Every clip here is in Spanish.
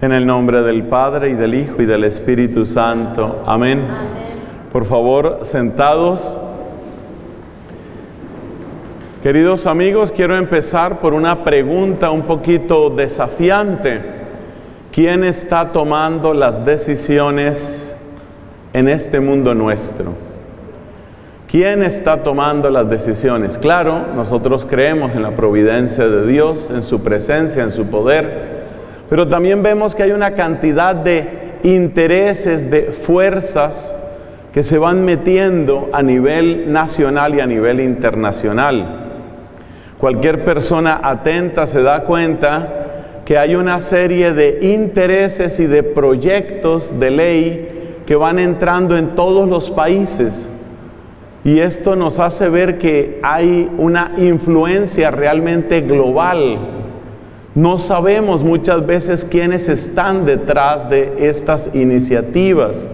En el nombre del Padre, y del Hijo, y del Espíritu Santo. Amén. Amén. Por favor, sentados. Queridos amigos, quiero empezar por una pregunta un poquito desafiante. ¿Quién está tomando las decisiones en este mundo nuestro? ¿Quién está tomando las decisiones? Claro, nosotros creemos en la providencia de Dios, en su presencia, en su poder. Pero también vemos que hay una cantidad de intereses, de fuerzas que se van metiendo a nivel nacional y a nivel internacional. Cualquier persona atenta se da cuenta que hay una serie de intereses y de proyectos de ley que van entrando en todos los países. Y esto nos hace ver que hay una influencia realmente global. No sabemos muchas veces quiénes están detrás de estas iniciativas.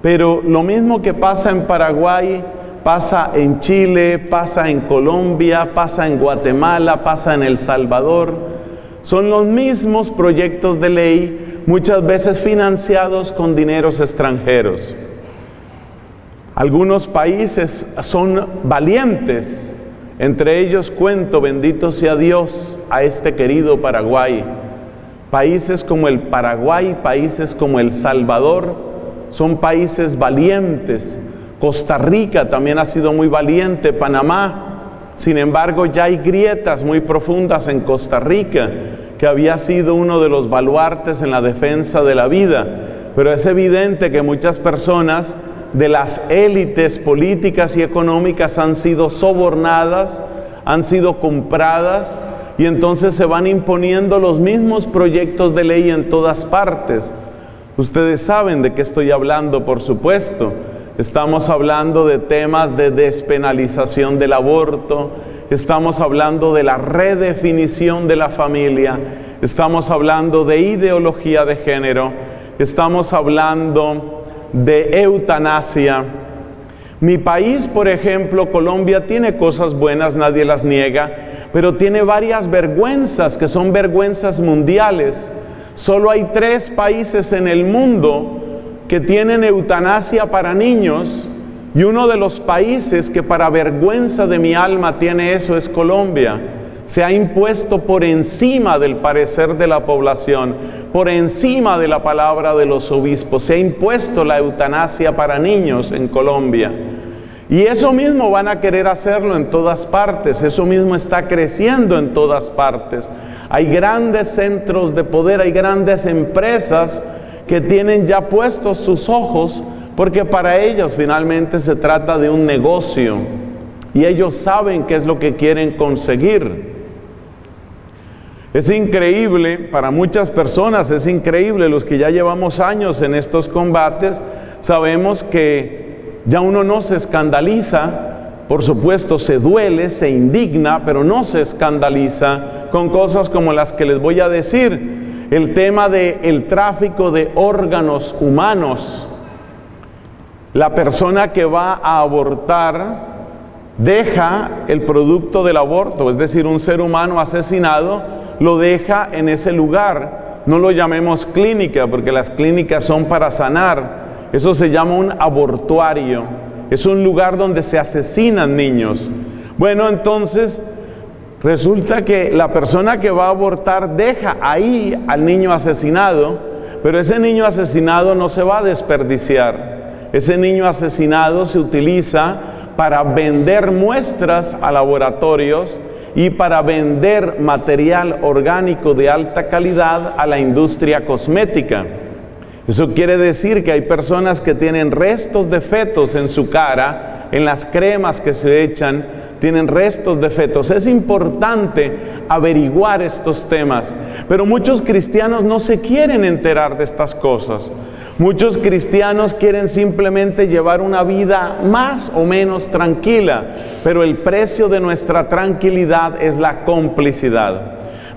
Pero lo mismo que pasa en Paraguay, pasa en Chile, pasa en Colombia, pasa en Guatemala, pasa en El Salvador. Son los mismos proyectos de ley, muchas veces financiados con dineros extranjeros. Algunos países son valientes. Entre ellos cuento, bendito sea Dios, a este querido Paraguay. Países como el Paraguay, países como El Salvador, son países valientes. Costa Rica también ha sido muy valiente, Panamá. Sin embargo, ya hay grietas muy profundas en Costa Rica, que había sido uno de los baluartes en la defensa de la vida. Pero es evidente que muchas personas de las élites políticas y económicas han sido sobornadas, han sido compradas, y entonces se van imponiendo los mismos proyectos de ley en todas partes. Ustedes saben de qué estoy hablando, por supuesto. Estamos hablando de temas de despenalización del aborto, estamos hablando de la redefinición de la familia, estamos hablando de ideología de género, estamos hablando de eutanasia. Mi país, por ejemplo, Colombia, tiene cosas buenas, nadie las niega, pero tiene varias vergüenzas que son vergüenzas mundiales. Solo hay 3 países en el mundo que tienen eutanasia para niños, y uno de los países que, para vergüenza de mi alma, tiene eso es Colombia. Se ha impuesto por encima del parecer de la población, por encima de la palabra de los obispos. Se ha impuesto la eutanasia para niños en Colombia. Y eso mismo van a querer hacerlo en todas partes. Eso mismo está creciendo en todas partes. Hay grandes centros de poder, hay grandes empresas que tienen ya puestos sus ojos, porque para ellos finalmente se trata de un negocio. Y ellos saben qué es lo que quieren conseguir. Es increíble, para muchas personas es increíble. Los que ya llevamos años en estos combates, sabemos que ya uno no se escandaliza, por supuesto se duele, se indigna, pero no se escandaliza con cosas como las que les voy a decir. El tema del tráfico de órganos humanos. La persona que va a abortar deja el producto del aborto, es decir, un ser humano asesinado, lo deja en ese lugar. No lo llamemos clínica, porque las clínicas son para sanar. Eso se llama un abortuario. Es un lugar donde se asesinan niños. Bueno, entonces, resulta que la persona que va a abortar deja ahí al niño asesinado, pero ese niño asesinado no se va a desperdiciar. Ese niño asesinado se utiliza para vender muestras a laboratorios y para vender material orgánico de alta calidad a la industria cosmética. Eso quiere decir que hay personas que tienen restos de fetos en su cara, en las cremas que se echan, tienen restos de fetos. Es importante averiguar estos temas, pero muchos cristianos no se quieren enterar de estas cosas. Muchos cristianos quieren simplemente llevar una vida más o menos tranquila, pero el precio de nuestra tranquilidad es la complicidad.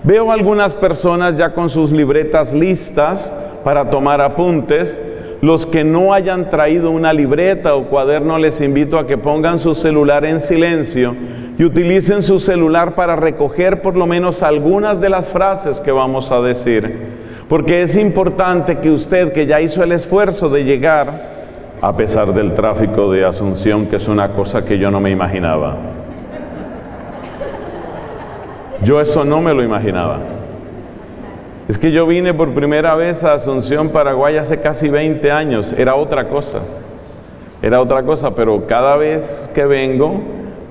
Veo algunas personas ya con sus libretas listas para tomar apuntes. Los que no hayan traído una libreta o cuaderno, les invito a que pongan su celular en silencio y utilicen su celular para recoger por lo menos algunas de las frases que vamos a decir. Porque es importante que usted, que ya hizo el esfuerzo de llegar, a pesar del tráfico de Asunción, que es una cosa que yo no me imaginaba. Yo eso no me lo imaginaba. Es que yo vine por primera vez a Asunción, Paraguay, hace casi 20 años. Era otra cosa, pero cada vez que vengo,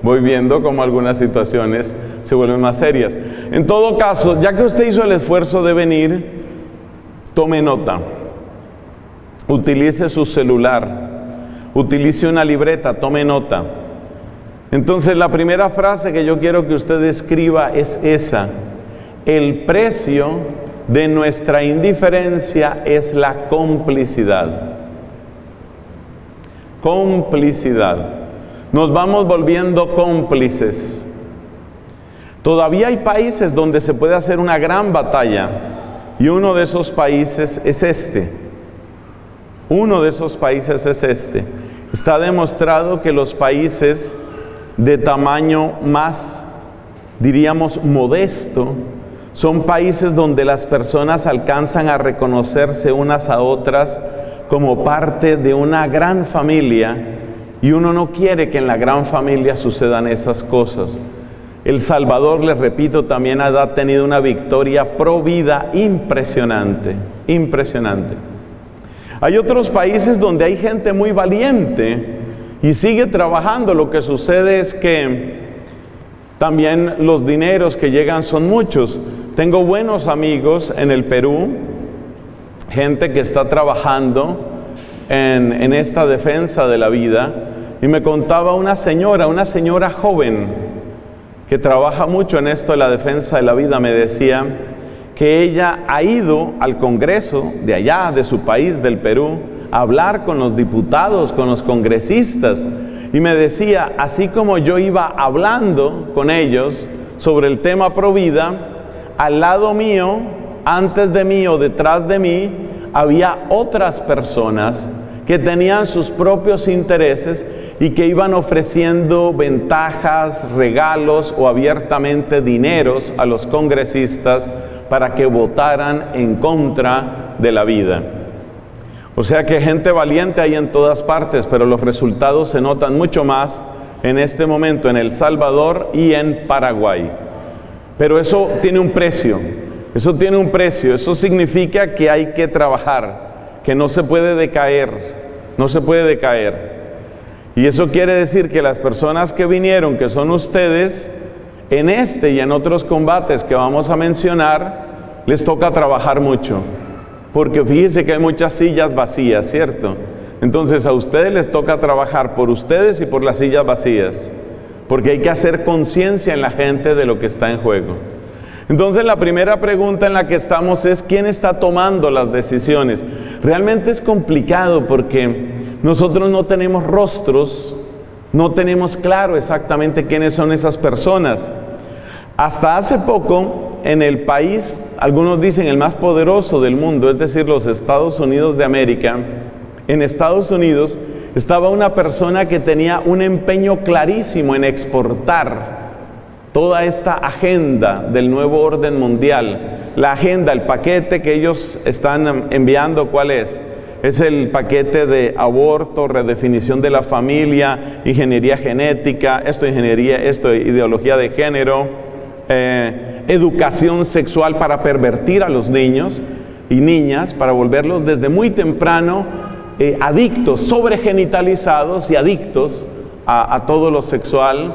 voy viendo cómo algunas situaciones se vuelven más serias. En todo caso, ya que usted hizo el esfuerzo de venir, tome nota, utilice su celular, utilice una libreta, tome nota. Entonces, la primera frase que yo quiero que usted escriba es esa: el precio de nuestra indiferencia es la complicidad. Complicidad. Nos vamos volviendo cómplices. Todavía hay países donde se puede hacer una gran batalla, y uno de esos países es este. Uno de esos países es este. Está demostrado que los países de tamaño más, diríamos, modesto, son países donde las personas alcanzan a reconocerse unas a otras como parte de una gran familia, y uno no quiere que en la gran familia sucedan esas cosas. El Salvador, les repito, también ha tenido una victoria pro vida impresionante, impresionante. Hay otros países donde hay gente muy valiente y sigue trabajando. Lo que sucede es que también los dineros que llegan son muchos. Tengo buenos amigos en el Perú, gente que está trabajando en esta defensa de la vida, y me contaba una señora joven, que trabaja mucho en esto de la defensa de la vida, me decía que ella ha ido al Congreso de allá, de su país, del Perú, a hablar con los diputados, con los congresistas, y me decía, así como yo iba hablando con ellos sobre el tema pro vida, al lado mío, antes de mí o detrás de mí, había otras personas que tenían sus propios intereses y que iban ofreciendo ventajas, regalos o abiertamente dineros a los congresistas para que votaran en contra de la vida. O sea que gente valiente hay en todas partes, pero los resultados se notan mucho más en este momento en El Salvador y en Paraguay. Pero eso tiene un precio, eso tiene un precio. Eso significa que hay que trabajar, que no se puede decaer, no se puede decaer. Y eso quiere decir que las personas que vinieron, que son ustedes, en este y en otros combates que vamos a mencionar, les toca trabajar mucho. Porque fíjense que hay muchas sillas vacías, ¿cierto? Entonces a ustedes les toca trabajar por ustedes y por las sillas vacías. Porque hay que hacer conciencia en la gente de lo que está en juego. Entonces la primera pregunta en la que estamos es: ¿quién está tomando las decisiones? Realmente es complicado porque nosotros no tenemos rostros, no tenemos claro exactamente quiénes son esas personas. Hasta hace poco, en el país, algunos dicen el más poderoso del mundo, es decir, los Estados Unidos de América, en Estados Unidos estaba una persona que tenía un empeño clarísimo en exportar toda esta agenda del nuevo orden mundial. La agenda, el paquete que ellos están enviando, ¿cuál es? Es el paquete de aborto, redefinición de la familia, ingeniería genética, ideología de género, educación sexual para pervertir a los niños y niñas, para volverlos desde muy temprano adictos, sobregenitalizados y adictos a todo lo sexual,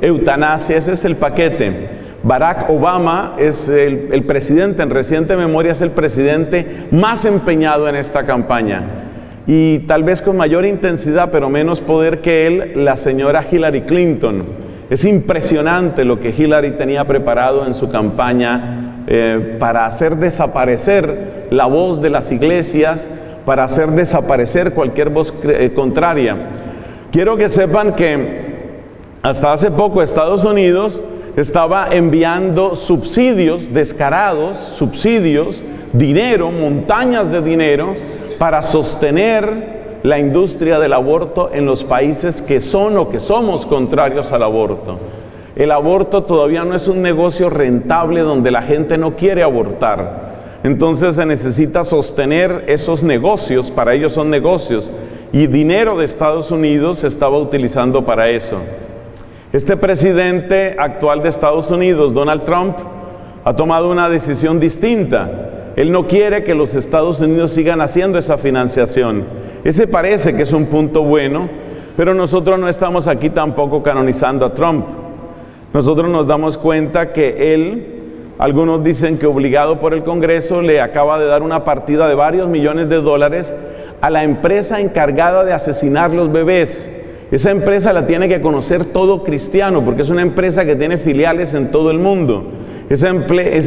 eutanasia. Ese es el paquete. Barack Obama es el presidente, en reciente memoria, es el presidente más empeñado en esta campaña. Y tal vez con mayor intensidad, pero menos poder que él, la señora Hillary Clinton. Es impresionante lo que Hillary tenía preparado en su campaña para hacer desaparecer la voz de las iglesias, para hacer desaparecer cualquier voz contraria. Quiero que sepan que hasta hace poco Estados Unidos estaba enviando subsidios descarados, dinero, montañas de dinero, para sostener la industria del aborto en los países que son o que somos contrarios al aborto. El aborto todavía no es un negocio rentable donde la gente no quiere abortar. Entonces se necesita sostener esos negocios, para ellos son negocios, y dinero de Estados Unidos se estaba utilizando para eso. Este presidente actual de Estados Unidos, Donald Trump, ha tomado una decisión distinta. Él no quiere que los Estados Unidos sigan haciendo esa financiación. Ese parece que es un punto bueno, pero nosotros no estamos aquí tampoco canonizando a Trump. Nosotros nos damos cuenta que él, algunos dicen que obligado por el Congreso, le acaba de dar una partida de varios millones de dólares a la empresa encargada de asesinar los bebés. Esa empresa la tiene que conocer todo cristiano, porque es una empresa que tiene filiales en todo el mundo. Esa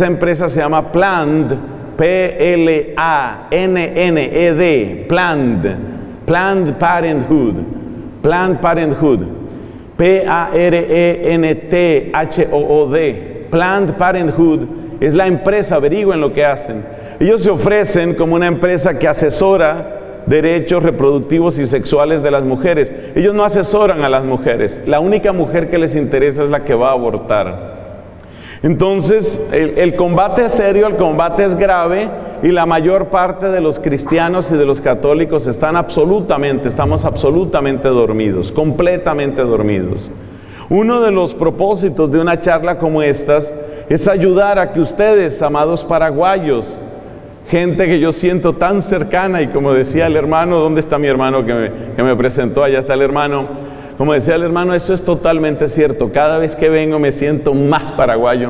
empresa se llama Planned, P-L-A-N-N-E-D, Planned Parenthood, P-A-R-E-N-T-H-O-O-D. Planned Parenthood es la empresa, averigüen lo que hacen. Ellos se ofrecen como una empresa que asesora derechos reproductivos y sexuales de las mujeres. Ellos no asesoran a las mujeres. La única mujer que les interesa es la que va a abortar. Entonces, el combate es serio, el combate es grave, y la mayor parte de los cristianos y de los católicos estamos absolutamente dormidos, completamente dormidos. Uno de los propósitos de una charla como estas es ayudar a que ustedes, amados paraguayos, gente que yo siento tan cercana, y como decía el hermano, ¿dónde está mi hermano que me presentó? Allá está el hermano. Como decía el hermano, eso es totalmente cierto. Cada vez que vengo me siento más paraguayo,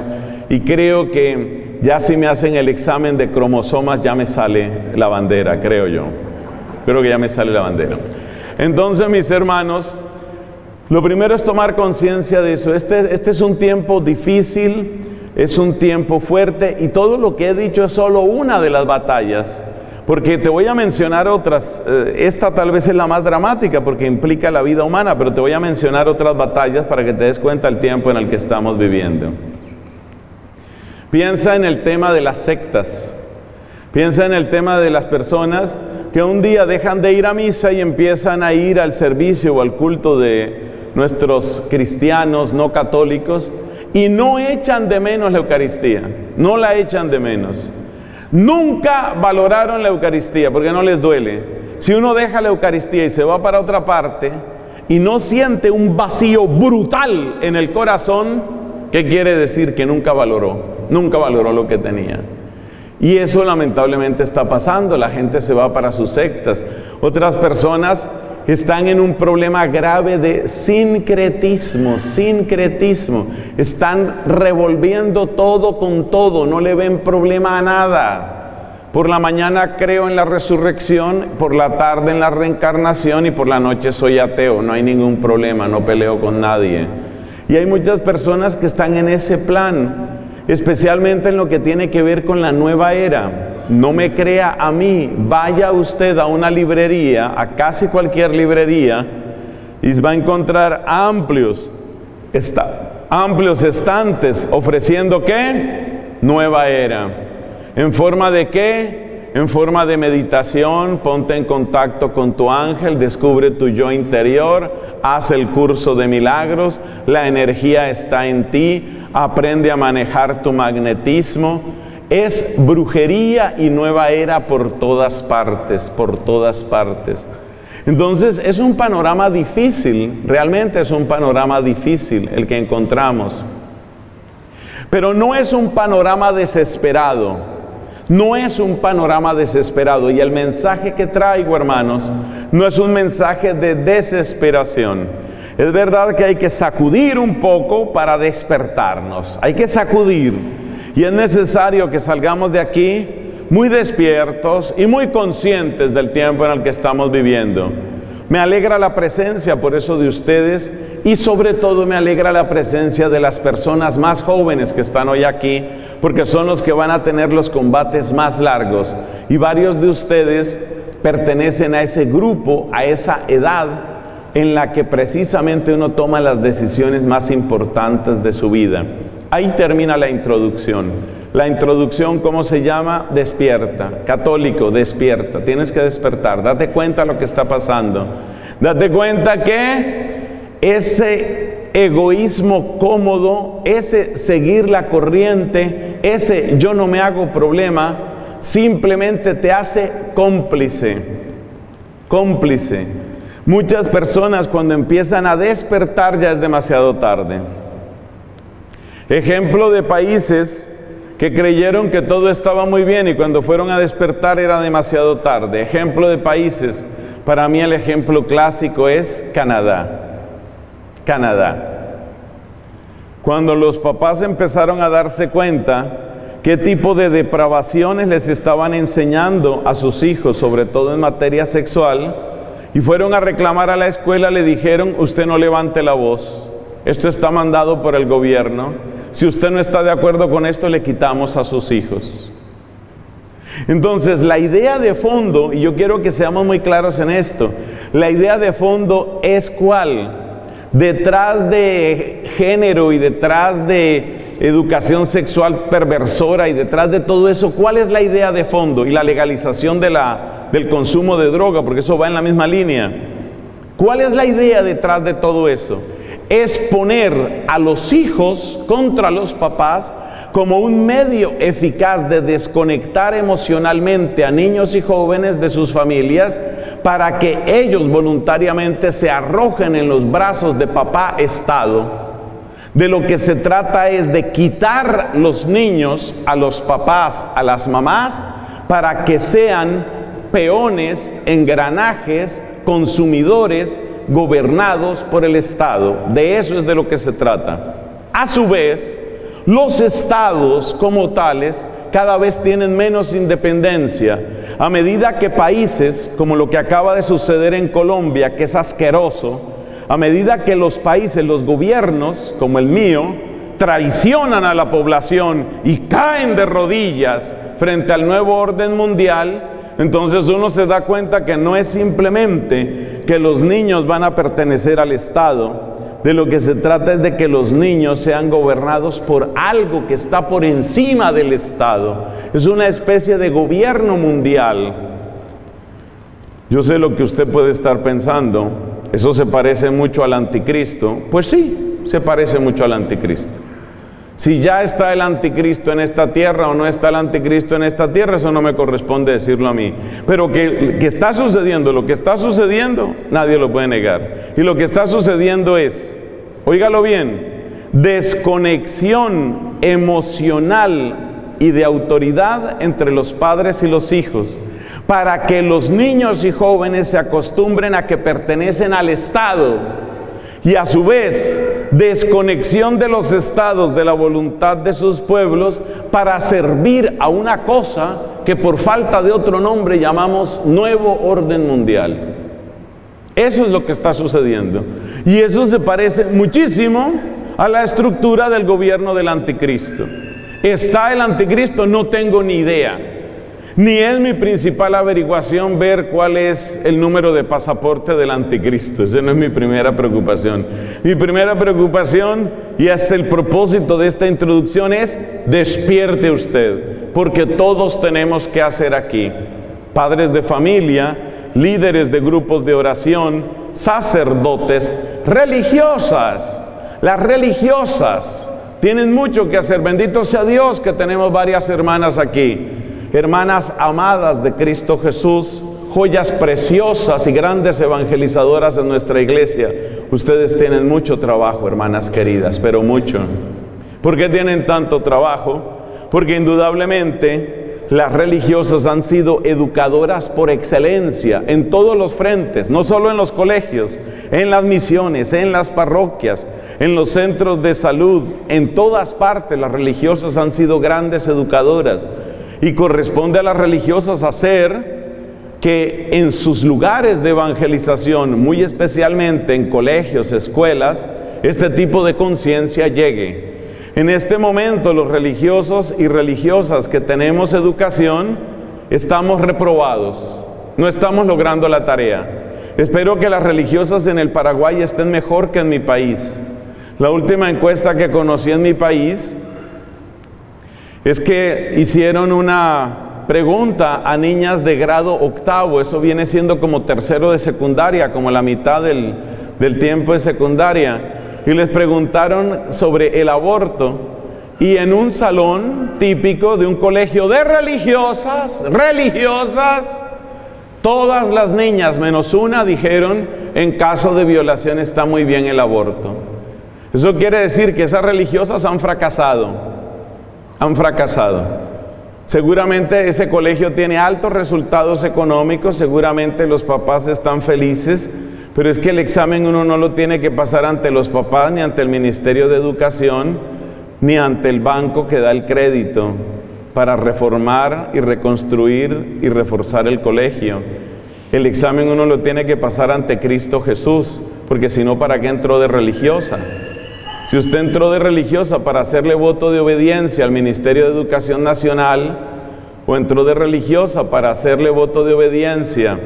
y creo que ya si me hacen el examen de cromosomas ya me sale la bandera, creo yo. Creo que ya me sale la bandera. Entonces, mis hermanos, lo primero es tomar conciencia de eso. Este es un tiempo difícil, es un tiempo fuerte, y todo lo que he dicho es solo una de las batallas, porque te voy a mencionar otras. Esta tal vez es la más dramática porque implica la vida humana, pero te voy a mencionar otras batallas para que te des cuenta el tiempo en el que estamos viviendo. Piensa en el tema de las sectas, piensa en el tema de las personas que un día dejan de ir a misa y empiezan a ir al servicio o al culto de nuestros cristianos no católicos, y no echan de menos la Eucaristía, no la echan de menos. Nunca valoraron la Eucaristía porque no les duele. Si uno deja la Eucaristía y se va para otra parte y no siente un vacío brutal en el corazón, ¿qué quiere decir? Que nunca valoró lo que tenía. Y eso lamentablemente está pasando. La gente se va para sus sectas. Otras personas están en un problema grave de sincretismo, están revolviendo todo con todo, no le ven problema a nada. Por la mañana creo en la resurrección, por la tarde en la reencarnación, y por la noche soy ateo, no hay ningún problema, no peleo con nadie. Y hay muchas personas que están en ese plan, especialmente en lo que tiene que ver con la nueva era. No me crea a mí, vaya usted a una librería, a casi cualquier librería, y va a encontrar amplios estantes ofreciendo ¿qué? Nueva era. ¿En forma de qué? En forma de meditación, ponte en contacto con tu ángel, descubre tu yo interior, haz el curso de milagros, la energía está en ti, aprende a manejar tu magnetismo. Es brujería y nueva era por todas partes, Entonces es un panorama difícil, realmente es un panorama difícil el que encontramos. Pero no es un panorama desesperado, y el mensaje que traigo, hermanos, no es un mensaje de desesperación. Es verdad que hay que sacudir un poco para despertarnos, hay que sacudir. Y es necesario que salgamos de aquí muy despiertos y muy conscientes del tiempo en el que estamos viviendo. Me alegra la presencia por eso de ustedes, y sobre todo me alegra la presencia de las personas más jóvenes que están hoy aquí, porque son los que van a tener los combates más largos. Y varios de ustedes pertenecen a ese grupo, a esa edad en la que precisamente uno toma las decisiones más importantes de su vida. Ahí termina la introducción. La introducción, ¿cómo se llama? Despierta. Católico, despierta. Tienes que despertar. Date cuenta de lo que está pasando. Date cuenta que ese egoísmo cómodo, ese seguir la corriente, ese yo no me hago problema, simplemente te hace cómplice. Cómplice. Muchas personas cuando empiezan a despertar ya es demasiado tarde. Ejemplo de países que creyeron que todo estaba muy bien y cuando fueron a despertar era demasiado tarde. Ejemplo de países, para mí el ejemplo clásico es Canadá. Canadá. Cuando los papás empezaron a darse cuenta qué tipo de depravaciones les estaban enseñando a sus hijos, sobre todo en materia sexual, y fueron a reclamar a la escuela, le dijeron: usted no levante la voz, esto está mandado por el gobierno, si usted no está de acuerdo con esto, le quitamos a sus hijos. Entonces, la idea de fondo, y yo quiero que seamos muy claros en esto, la idea de fondo es cuál. Detrás de género y detrás de educación sexual perversora y detrás de todo eso, ¿cuál es la idea de fondo? Y la legalización de del consumo de droga, porque eso va en la misma línea. ¿Cuál es la idea detrás de todo eso? Es poner a los hijos contra los papás como un medio eficaz de desconectar emocionalmente a niños y jóvenes de sus familias, para que ellos voluntariamente se arrojen en los brazos de papá Estado. De lo que se trata es de quitar los niños a los papás, a las mamás, para que sean peones, engranajes, consumidores, gobernados por el Estado. De eso es de lo que se trata. A su vez, los estados como tales cada vez tienen menos independencia. A medida que países, como lo que acaba de suceder en Colombia, que es asqueroso, a medida que los países, los gobiernos, como el mío, traicionan a la población y caen de rodillas frente al nuevo orden mundial, entonces uno se da cuenta que no es simplemente que los niños van a pertenecer al Estado, de lo que se trata es de que los niños sean gobernados por algo que está por encima del Estado. Es una especie de gobierno mundial. Yo sé lo que usted puede estar pensando. Eso se parece mucho al anticristo. Pues sí, se parece mucho al anticristo. Si ya está el anticristo en esta tierra o no está el anticristo en esta tierra, eso no me corresponde decirlo a mí. Pero que está sucediendo, lo que está sucediendo, nadie lo puede negar. Y lo que está sucediendo es, óigalo bien, desconexión emocional y de autoridad entre los padres y los hijos, para que los niños y jóvenes se acostumbren a que pertenecen al Estado. Y a su vez, desconexión de los estados de la voluntad de sus pueblos para servir a una cosa que por falta de otro nombre llamamos nuevo orden mundial. Eso es lo que está sucediendo. Y eso se parece muchísimo a la estructura del gobierno del anticristo. ¿Está el anticristo? No tengo ni idea. Ni es mi principal averiguación ver cuál es el número de pasaporte del anticristo. Esa no es mi primera preocupación. Mi primera preocupación, y es el propósito de esta introducción, es: despierte usted, porque todos tenemos que hacer aquí. Padres de familia, líderes de grupos de oración, sacerdotes, religiosas. Las religiosas tienen mucho que hacer. Bendito sea Dios que tenemos varias hermanas aquí. Hermanas amadas de Cristo Jesús, joyas preciosas y grandes evangelizadoras en nuestra iglesia. Ustedes tienen mucho trabajo, hermanas queridas, pero mucho. ¿Por qué tienen tanto trabajo? Porque indudablemente las religiosas han sido educadoras por excelencia en todos los frentes, no solo en los colegios, en las misiones, en las parroquias, en los centros de salud, en todas partes las religiosas han sido grandes educadoras. Y corresponde a las religiosas hacer que en sus lugares de evangelización, muy especialmente en colegios, escuelas, este tipo de conciencia llegue. En este momento los religiosos y religiosas que tenemos educación estamos reprobados. No estamos logrando la tarea. Espero que las religiosas en el Paraguay estén mejor que en mi país. La última encuesta que conocí en mi país es que hicieron una pregunta a niñas de grado octavo. Eso viene siendo como tercero de secundaria, como la mitad del tiempo de secundaria. Y les preguntaron sobre el aborto. Y en un salón típico de un colegio de religiosas, todas las niñas menos una dijeron: en caso de violación está muy bien el aborto. Eso quiere decir que esas religiosas han fracasado. Han fracasado. Seguramente ese colegio tiene altos resultados económicos, seguramente los papás están felices, pero es que el examen uno no lo tiene que pasar ante los papás, ni ante el Ministerio de Educación, ni ante el banco que da el crédito para reformar y reconstruir y reforzar el colegio. El examen uno lo tiene que pasar ante Cristo Jesús, porque si no, ¿para qué entró de religiosa? Si usted entró de religiosa para hacerle voto de obediencia al Ministerio de Educación Nacional, o entró de religiosa para hacerle voto de obediencia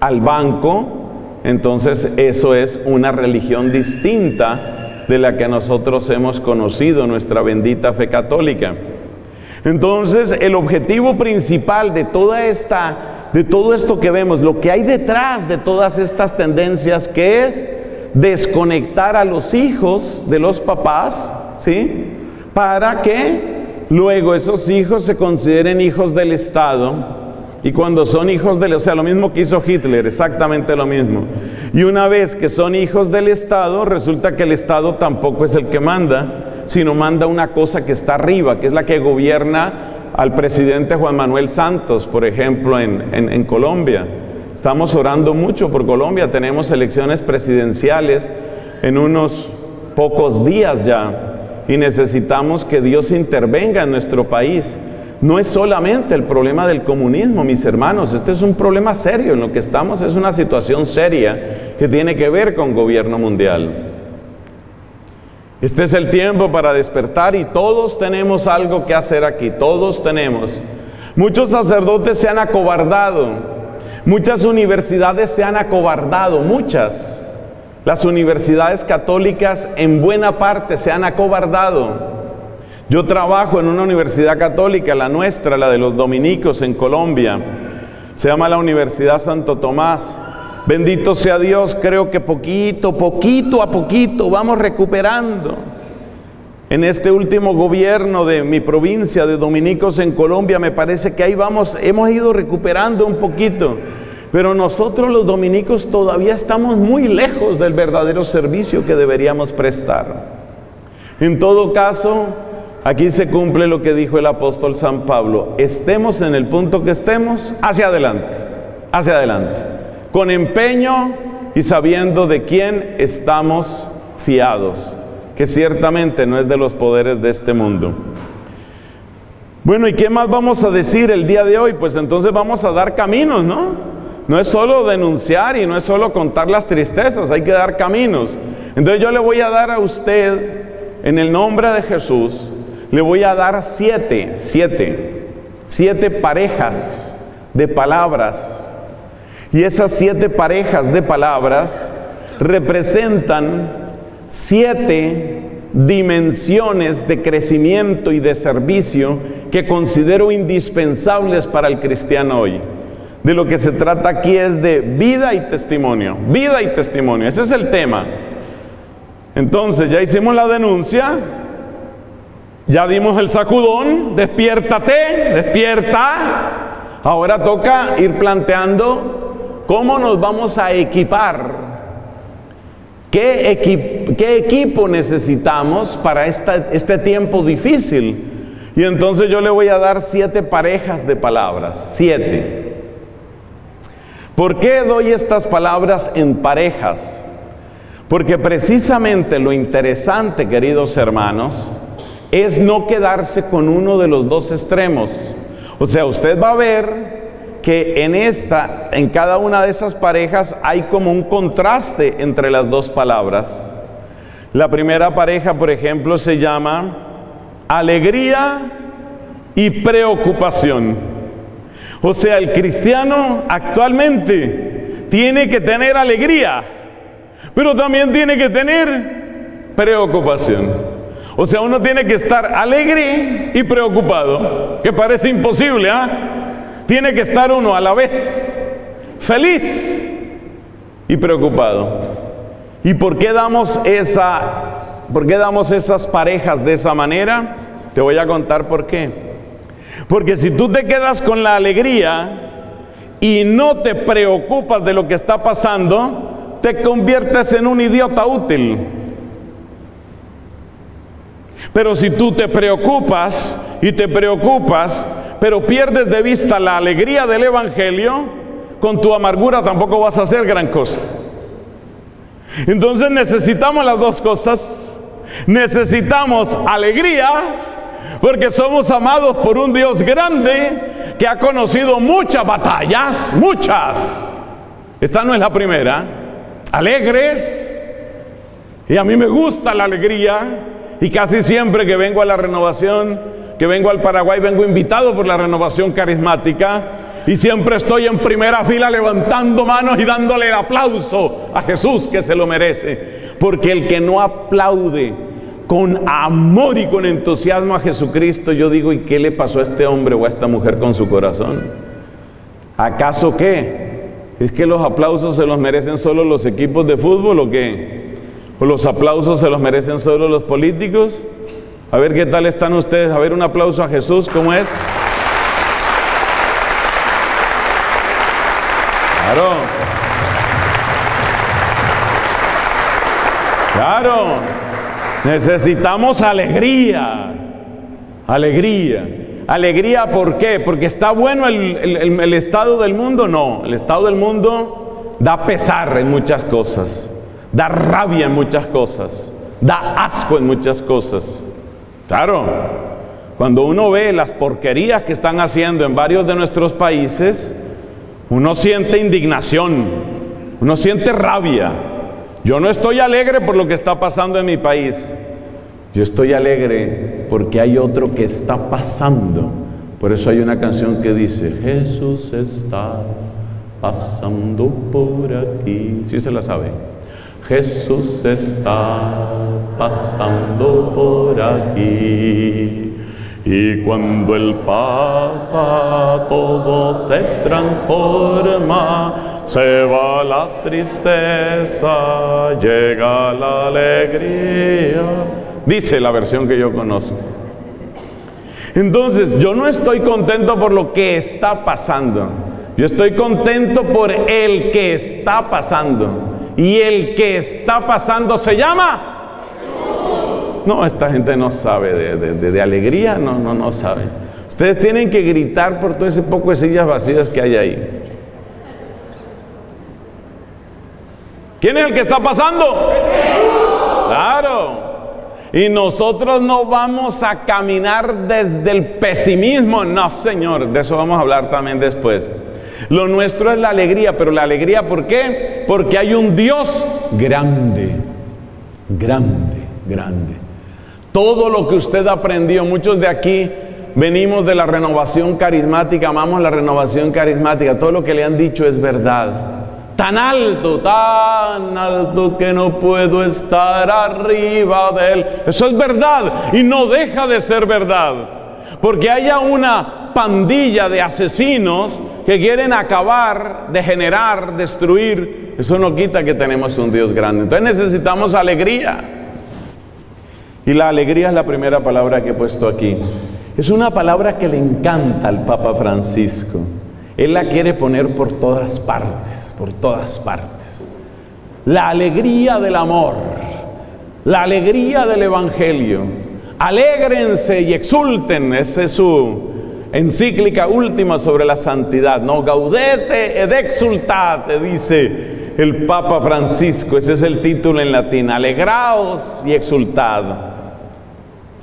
al banco, entonces eso es una religión distinta de la que nosotros hemos conocido, nuestra bendita fe católica. Entonces, el objetivo principal de todo esto que vemos, lo que hay detrás de todas estas tendencias, que es desconectar a los hijos de los papás, ¿sí?, para que luego esos hijos se consideren hijos del Estado. Y cuando son hijos del... o sea, lo mismo que hizo Hitler, exactamente lo mismo. Y una vez que son hijos del Estado, resulta que el Estado tampoco es el que manda, sino manda una cosa que está arriba, que es la que gobierna al presidente Juan Manuel Santos, por ejemplo, en Colombia. Estamos orando mucho por Colombia, tenemos elecciones presidenciales en unos pocos días ya, y necesitamos que Dios intervenga en nuestro país. No es solamente el problema del comunismo, mis hermanos. Este es un problema serio. En lo que estamos es una situación seria que tiene que ver con gobierno mundial. Este es el tiempo para despertar, y todos tenemos algo que hacer aquí. Todos tenemos. Muchos sacerdotes se han acobardado. Muchas universidades se han acobardado. Muchas. Las universidades católicas en buena parte se han acobardado. Yo trabajo en una universidad católica, la nuestra, la de los dominicos en Colombia. Se llama la Universidad Santo Tomás. Bendito sea Dios, creo que poquito a poquito vamos recuperando. En este último gobierno de mi provincia de dominicos en Colombia, me parece que ahí vamos, hemos ido recuperando un poquito. Pero nosotros los dominicos todavía estamos muy lejos del verdadero servicio que deberíamos prestar. En todo caso, aquí se cumple lo que dijo el apóstol San Pablo: estemos en el punto que estemos, hacia adelante, con empeño y sabiendo de quién estamos fiados, que ciertamente no es de los poderes de este mundo. Bueno, ¿y qué más vamos a decir el día de hoy? Pues entonces vamos a dar caminos, ¿no? No es solo denunciar y no es solo contar las tristezas, hay que dar caminos. Entonces yo le voy a dar a usted, en el nombre de Jesús, le voy a dar siete parejas de palabras. Y esas siete parejas de palabras representan siete dimensiones de crecimiento y de servicio que considero indispensables para el cristiano hoy. De lo que se trata aquí es de vida y testimonio. Vida y testimonio, ese es el tema. Entonces, ya hicimos la denuncia. Ya dimos el sacudón, despiértate, despierta. Ahora toca ir planteando cómo nos vamos a equipar. ¿Qué equipo necesitamos para este tiempo difícil? Y entonces yo le voy a dar siete parejas de palabras, siete. ¿Por qué doy estas palabras en parejas? Porque precisamente lo interesante, queridos hermanos, es no quedarse con uno de los dos extremos. O sea, usted va a ver que en cada una de esas parejas hay como un contraste entre las dos palabras. La primera pareja, por ejemplo, se llama alegría y preocupación. O sea, el cristiano actualmente tiene que tener alegría, pero también tiene que tener preocupación. O sea, uno tiene que estar alegre y preocupado, que parece imposible, ¿ah? Tiene que estar uno a la vez feliz y preocupado. ¿Y por qué damos esas parejas de esa manera? Te voy a contar por qué. Porque si tú te quedas con la alegría y no te preocupas de lo que está pasando, te conviertes en un idiota útil. Pero si tú te preocupas y te preocupas, pero pierdes de vista la alegría del evangelio, con tu amargura tampoco vas a hacer gran cosa. Entonces necesitamos las dos cosas. Necesitamos alegría, porque somos amados por un Dios grande que ha conocido muchas batallas, muchas. Esta no es la primera. Alegres. Y a mí me gusta la alegría. Y casi siempre que vengo a la renovación, que vengo al Paraguay, vengo invitado por la renovación carismática. Y siempre estoy en primera fila levantando manos y dándole el aplauso a Jesús, que se lo merece. Porque el que no aplaude con amor y con entusiasmo a Jesucristo, yo digo, ¿y qué le pasó a este hombre o a esta mujer con su corazón? ¿Acaso qué? ¿Es que los aplausos se los merecen solo los equipos de fútbol o qué? ¿O los aplausos se los merecen solo los políticos? A ver qué tal están ustedes, a ver un aplauso a Jesús, ¿cómo es? Claro, claro, necesitamos alegría, alegría, alegría. ¿Por qué? Porque está bueno el estado del mundo. No, el estado del mundo da pesar en muchas cosas, da rabia en muchas cosas, da asco en muchas cosas. Claro, cuando uno ve las porquerías que están haciendo en varios de nuestros países, uno siente indignación, uno siente rabia. Yo no estoy alegre por lo que está pasando en mi país. Yo estoy alegre porque hay otro que está pasando. Por eso hay una canción que dice, Jesús está pasando por aquí. ¿Sí se la sabe? Jesús está pasando por aquí. Y cuando Él pasa, todo se transforma, se va la tristeza, llega la alegría. Dice la versión que yo conozco. Entonces, yo no estoy contento por lo que está pasando. Yo estoy contento por el que está pasando. Y el que está pasando se llama... No, esta gente no sabe de alegría, no sabe. Ustedes tienen que gritar por todo ese poco de sillas vacías que hay ahí. ¿Quién es el que está pasando? ¡Jesús! Claro. Y nosotros no vamos a caminar desde el pesimismo, no señor, de eso vamos a hablar también después. Lo nuestro es la alegría, pero la alegría ¿por qué? Porque hay un Dios grande, grande, grande. Todo lo que usted aprendió, muchos de aquí venimos de la renovación carismática, amamos la renovación carismática, todo lo que le han dicho es verdad. Tan alto que no puedo estar arriba de él. Eso es verdad y no deja de ser verdad. Porque haya una pandilla de asesinos que quieren acabar, degenerar, destruir, eso no quita que tenemos un Dios grande. Entonces necesitamos alegría. Y la alegría es la primera palabra que he puesto aquí. Es una palabra que le encanta al Papa Francisco. Él la quiere poner por todas partes, por todas partes. La alegría del amor, la alegría del evangelio. Alégrense y exulten, esa es su encíclica última sobre la santidad. No, gaudete ed exultate, dice el Papa Francisco. Ese es el título en latín, alegraos y exultad.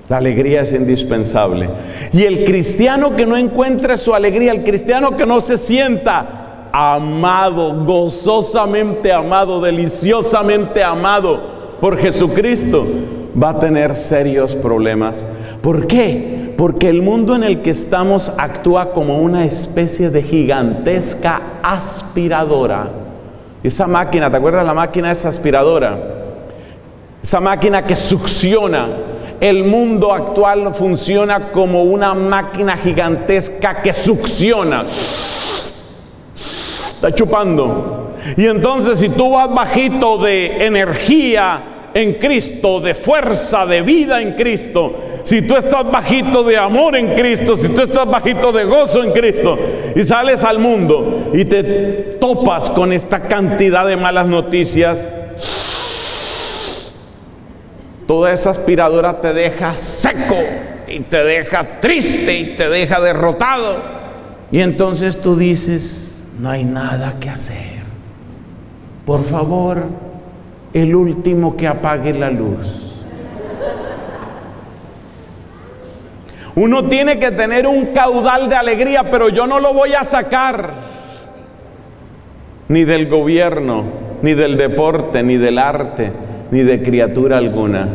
La alegría es indispensable. Y el cristiano que no encuentre su alegría, el cristiano que no se sienta amado, gozosamente amado, deliciosamente amado por Jesucristo, va a tener serios problemas. ¿Por qué? Porque el mundo en el que estamos actúa como una especie de gigantesca aspiradora. Esa máquina, ¿te acuerdas la máquina esa aspiradora? Esa máquina que succiona. El mundo actual funciona como una máquina gigantesca que succiona. Está chupando. Y entonces si tú vas bajito de energía en Cristo, de fuerza, de vida en Cristo, si tú estás bajito de amor en Cristo, si tú estás bajito de gozo en Cristo y sales al mundo y te topas con esta cantidad de malas noticias, toda esa aspiradora te deja seco y te deja triste y te deja derrotado. Y entonces tú dices, no hay nada que hacer. Por favor, el último que apague la luz. Uno tiene que tener un caudal de alegría, pero yo no lo voy a sacar ni del gobierno, ni del deporte, ni del arte, ni de criatura alguna.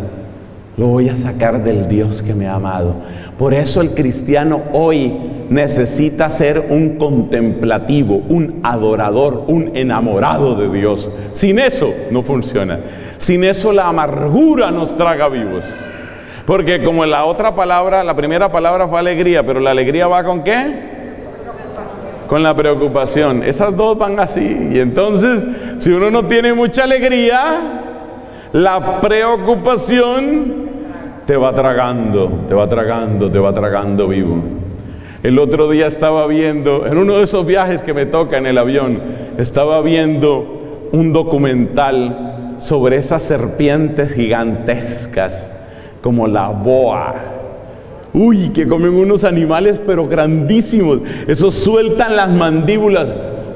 Lo voy a sacar del Dios que me ha amado. Por eso el cristiano hoy necesita ser un contemplativo, un adorador, un enamorado de Dios. Sin eso no funciona. Sin eso la amargura nos traga vivos. Porque como la otra palabra, la primera palabra fue alegría, pero la alegría va ¿con qué? Con la preocupación. Esas dos van así. Y entonces, si uno no tiene mucha alegría, la preocupación te va tragando, te va tragando, te va tragando vivo. El otro día estaba viendo, en uno de esos viajes que me toca en el avión, estaba viendo un documental sobre esas serpientes gigantescas, como la boa. Uy, que comen unos animales pero grandísimos. Esos sueltan las mandíbulas.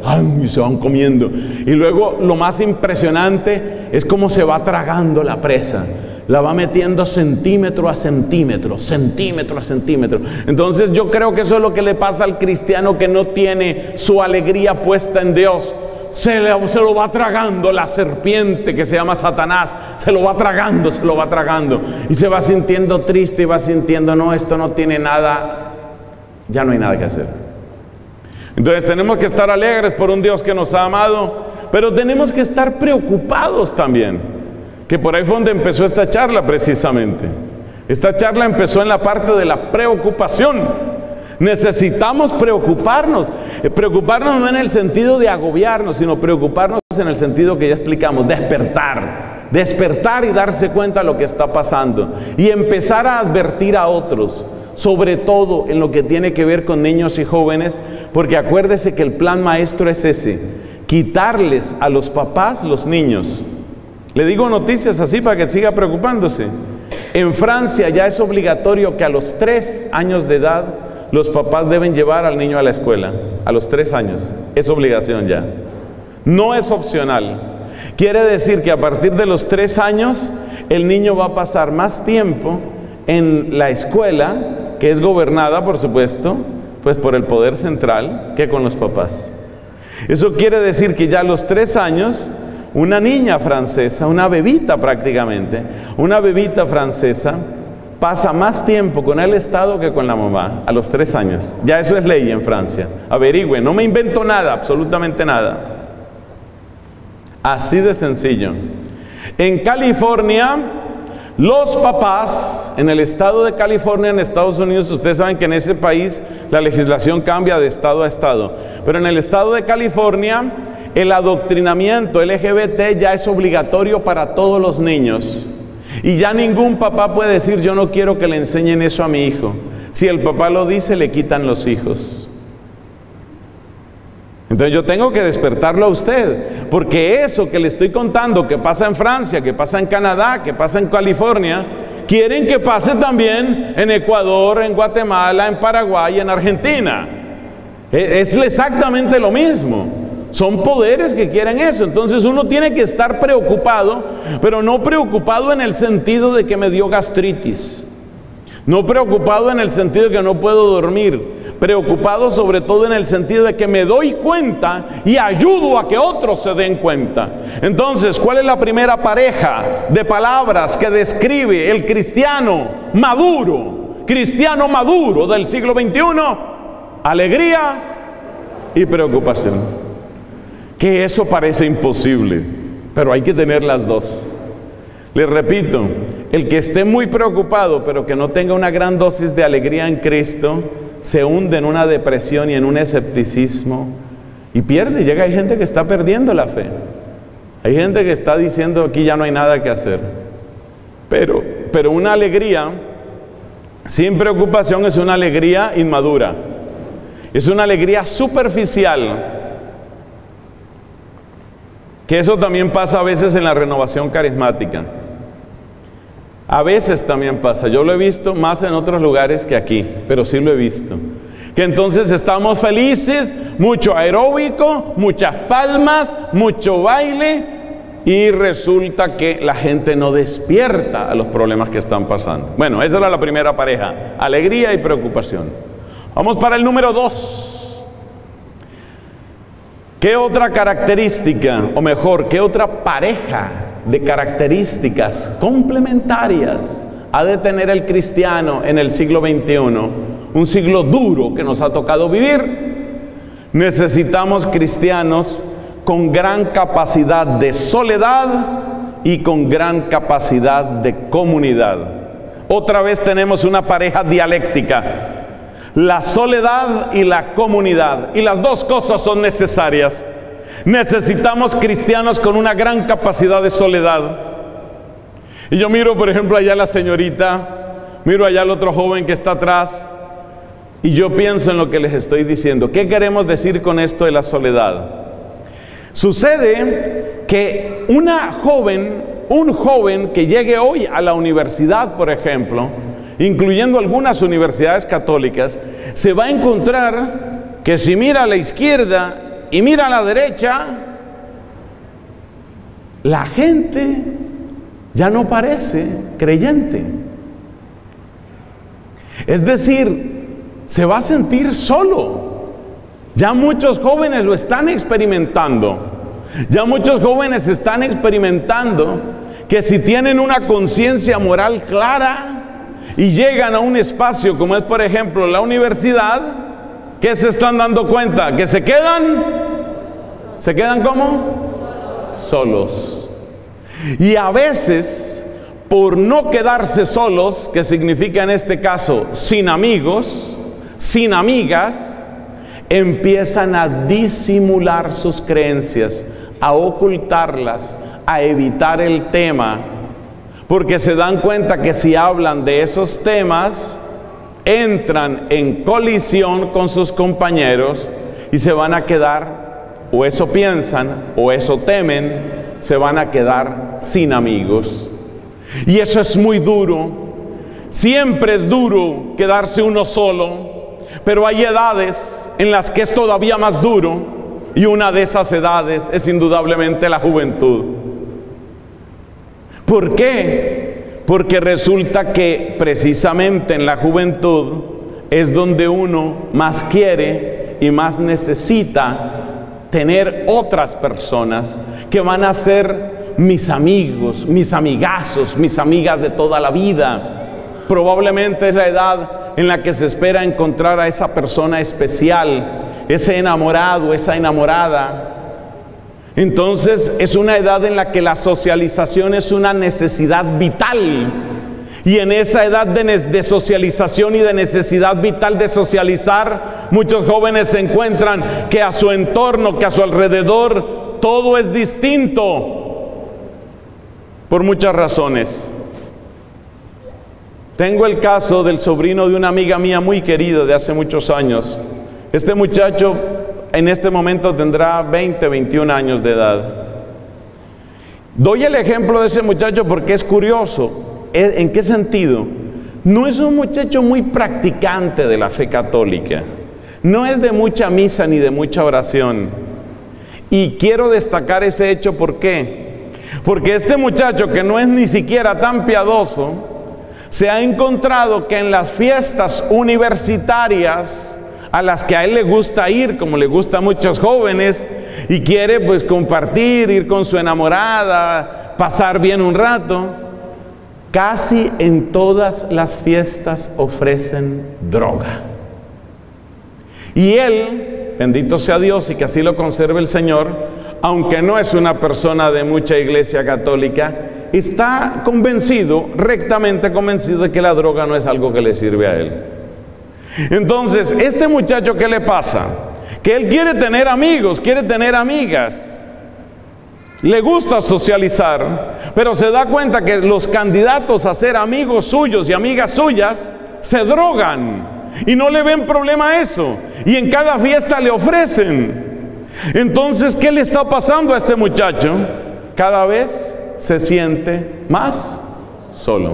Ay, se van comiendo. Y luego lo más impresionante es cómo se va tragando la presa. La va metiendo centímetro a centímetro, centímetro a centímetro. Entonces yo creo que eso es lo que le pasa al cristiano que no tiene su alegría puesta en Dios. Se lo va tragando la serpiente que se llama Satanás, se lo va tragando y se va sintiendo triste y va sintiendo, no, esto no tiene nada, ya no hay nada que hacer. Entonces tenemos que estar alegres por un Dios que nos ha amado, pero tenemos que estar preocupados también, que por ahí fue donde empezó esta charla precisamente. Esta charla empezó en la parte de la preocupación. Necesitamos preocuparnos. Preocuparnos no en el sentido de agobiarnos, sino preocuparnos en el sentido que ya explicamos, despertar. Despertar y darse cuenta de lo que está pasando. Y empezar a advertir a otros, sobre todo en lo que tiene que ver con niños y jóvenes, porque acuérdese que el plan maestro es ese, quitarles a los papás los niños. Le digo noticias así para que siga preocupándose. En Francia ya es obligatorio que a los 3 años de edad los papás deben llevar al niño a la escuela, a los 3 años. Es obligación ya. No es opcional. Quiere decir que a partir de los 3 años, el niño va a pasar más tiempo en la escuela, que es gobernada, por supuesto, pues por el poder central, que con los papás. Eso quiere decir que ya a los 3 años, una niña francesa, una bebita prácticamente, una bebita francesa, pasa más tiempo con el Estado que con la mamá, a los 3 años. Ya eso es ley en Francia. Averigüe, no me invento nada, absolutamente nada. Así de sencillo. En California, los papás, en el estado de California, en Estados Unidos, ustedes saben que en ese país la legislación cambia de estado a estado. Pero en el estado de California, el adoctrinamiento LGBT ya es obligatorio para todos los niños. Y ya ningún papá puede decir, yo no quiero que le enseñen eso a mi hijo. Si el papá lo dice, le quitan los hijos. Entonces yo tengo que despertarlo a usted, porque eso que le estoy contando, que pasa en Francia, que pasa en Canadá, que pasa en California, quieren que pase también en Ecuador, en Guatemala, en Paraguay, en Argentina. Es exactamente lo mismo. Son poderes que quieren eso. Entonces uno tiene que estar preocupado, pero no preocupado en el sentido de que me dio gastritis. No preocupado en el sentido de que no puedo dormir. Preocupado sobre todo en el sentido de que me doy cuenta y ayudo a que otros se den cuenta. Entonces, ¿cuál es la primera pareja de palabras que describe el cristiano maduro? cristiano maduro del siglo XXI, alegría y preocupación. Que eso parece imposible, pero hay que tener las dos. Les repito, el que esté muy preocupado, pero que no tenga una gran dosis de alegría en Cristo, se hunde en una depresión y en un escepticismo y pierde. Llega, hay gente que está perdiendo la fe. Hay gente que está diciendo, aquí ya no hay nada que hacer. Pero una alegría sin preocupación es una alegría inmadura. Es una alegría superficial. Que eso también pasa a veces en la renovación carismática. A veces también pasa. Yo lo he visto más en otros lugares que aquí, pero sí lo he visto. Que entonces estamos felices, mucho aeróbico, muchas palmas, mucho baile, y resulta que la gente no despierta a los problemas que están pasando. Bueno, esa era la primera pareja, alegría y preocupación. Vamos para el número 2. ¿Qué otra característica, o mejor, qué otra pareja de características complementarias ha de tener el cristiano en el siglo XXI? Un siglo duro que nos ha tocado vivir. Necesitamos cristianos con gran capacidad de soledad y con gran capacidad de comunidad. Otra vez tenemos una pareja dialéctica, la soledad y la comunidad, y las dos cosas son necesarias. Necesitamos cristianos con una gran capacidad de soledad. Y yo miro, por ejemplo, allá la señorita, miro allá al otro joven que está atrás, y yo pienso en lo que les estoy diciendo. ¿Qué queremos decir con esto de la soledad? Sucede que un joven que llegue hoy a la universidad, por ejemplo, incluyendo algunas universidades católicas, se va a encontrar que si mira a la izquierda y mira a la derecha, la gente ya no parece creyente. Es decir, se va a sentir solo. Ya muchos jóvenes lo están experimentando. Ya muchos jóvenes están experimentando que si tienen una conciencia moral clara y llegan a un espacio como es, por ejemplo, la universidad, ¿qué se están dando cuenta? Que se quedan. ¿Se quedan cómo? Solos. Y a veces, por no quedarse solos, que significa en este caso sin amigos, sin amigas, empiezan a disimular sus creencias, a ocultarlas, a evitar el tema, porque se dan cuenta que si hablan de esos temas, entran en colisión con sus compañeros y se van a quedar, o eso piensan, o eso temen, se van a quedar sin amigos. Y eso es muy duro. Siempre es duro quedarse uno solo. Pero hay edades en las que es todavía más duro, y una de esas edades es indudablemente la juventud. ¿Por qué? Porque resulta que precisamente en la juventud es donde uno más quiere y más necesita tener otras personas que van a ser mis amigos, mis amigazos, mis amigas de toda la vida. Probablemente es la edad en la que se espera encontrar a esa persona especial, ese enamorado, esa enamorada. Entonces es una edad en la que la socialización es una necesidad vital, y en esa edad de socialización y de necesidad vital de socializar, muchos jóvenes se encuentran que a su entorno, que a su alrededor, todo es distinto por muchas razones. Tengo el caso del sobrino de una amiga mía muy querida de hace muchos años. Este muchacho en este momento tendrá 20, 21 años de edad. Doy el ejemplo de ese muchacho porque es curioso. ¿En qué sentido? No es un muchacho muy practicante de la fe católica. No es de mucha misa ni de mucha oración. Y quiero destacar ese hecho, ¿por qué? Porque este muchacho, que no es ni siquiera tan piadoso, se ha encontrado que en las fiestas universitarias, a las que a él le gusta ir, como le gusta a muchos jóvenes, y quiere pues compartir, ir con su enamorada, pasar bien un rato, Casi en todas las fiestas ofrecen droga. Y él, bendito sea Dios y que así lo conserve el Señor, aunque no es una persona de mucha iglesia católica, está convencido, rectamente convencido de que la droga no es algo que le sirve a él. Entonces, este muchacho, ¿qué le pasa? Que él quiere tener amigos, quiere tener amigas. Le gusta socializar, pero se da cuenta que los candidatos a ser amigos suyos y amigas suyas se drogan y no le ven problema a eso, y en cada fiesta le ofrecen. Entonces, ¿qué le está pasando a este muchacho? Cada vez se siente más solo.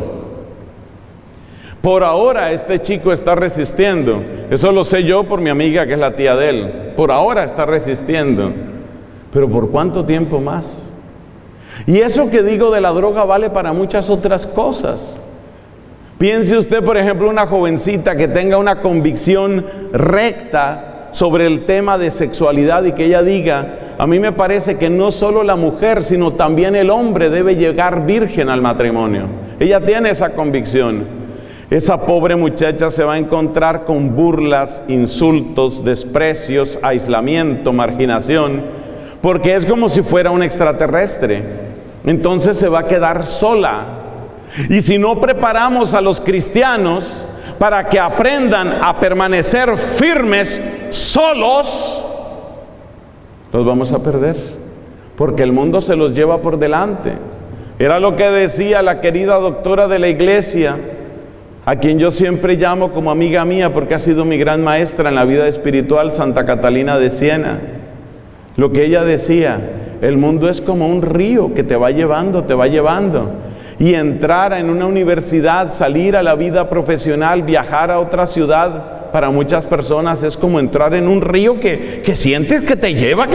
Por ahora este chico está resistiendo, eso lo sé yo por mi amiga que es la tía de él. Por ahora está resistiendo, pero ¿por cuánto tiempo más? Y eso que digo de la droga vale para muchas otras cosas. Piense usted, por ejemplo, una jovencita que tenga una convicción recta sobre el tema de sexualidad y que ella diga: a mí me parece que no solo la mujer, sino también el hombre debe llegar virgen al matrimonio. Ella tiene esa convicción. Esa pobre muchacha se va a encontrar con burlas, insultos, desprecios, aislamiento, marginación, porque es como si fuera un extraterrestre. Entonces se va a quedar sola. Y si no preparamos a los cristianos para que aprendan a permanecer firmes, solos, los vamos a perder, porque el mundo se los lleva por delante. Era lo que decía la querida doctora de la iglesia, a quien yo siempre llamo como amiga mía porque ha sido mi gran maestra en la vida espiritual, Santa Catalina de Siena. Lo que ella decía: el mundo es como un río que te va llevando, te va llevando. Y entrar en una universidad, salir a la vida profesional, viajar a otra ciudad, para muchas personas es como entrar en un río que sientes que te lleva,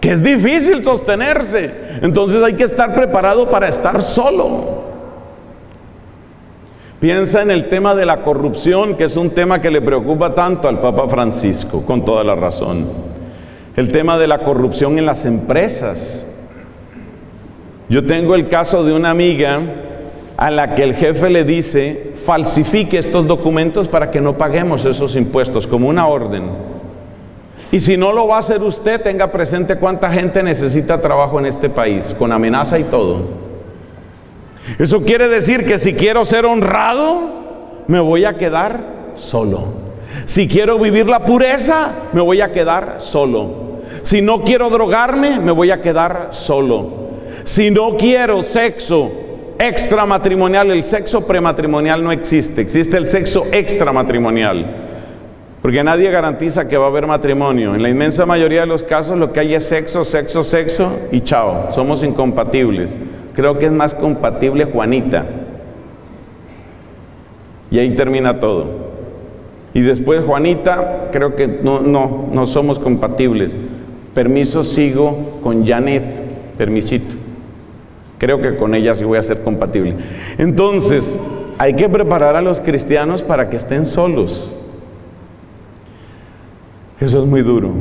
que es difícil sostenerse. Entonces hay que estar preparado para estar solo. Piensa en el tema de la corrupción, que es un tema que le preocupa tanto al Papa Francisco, con toda la razón. El tema de la corrupción en las empresas. Yo tengo el caso de una amiga a la que el jefe le dice: falsifique estos documentos para que no paguemos esos impuestos, como una orden. Y si no lo va a hacer usted, tenga presente cuánta gente necesita trabajo en este país, con amenaza y todo. Eso quiere decir que si quiero ser honrado, me voy a quedar solo. Si quiero vivir la pureza, me voy a quedar solo. Si no quiero drogarme, me voy a quedar solo. Si no quiero sexo extramatrimonial, el sexo prematrimonial no existe, existe el sexo extramatrimonial. Porque nadie garantiza que va a haber matrimonio. En la inmensa mayoría de los casos lo que hay es sexo, sexo, sexo y chao. Somos incompatibles. Creo que es más compatible Juanita. Y ahí termina todo. Y después Juanita, creo que no somos compatibles. Permiso, sigo con Janet. Permisito. Creo que con ella sí voy a ser compatible. Entonces, hay que preparar a los cristianos para que estén solos. Eso es muy duro.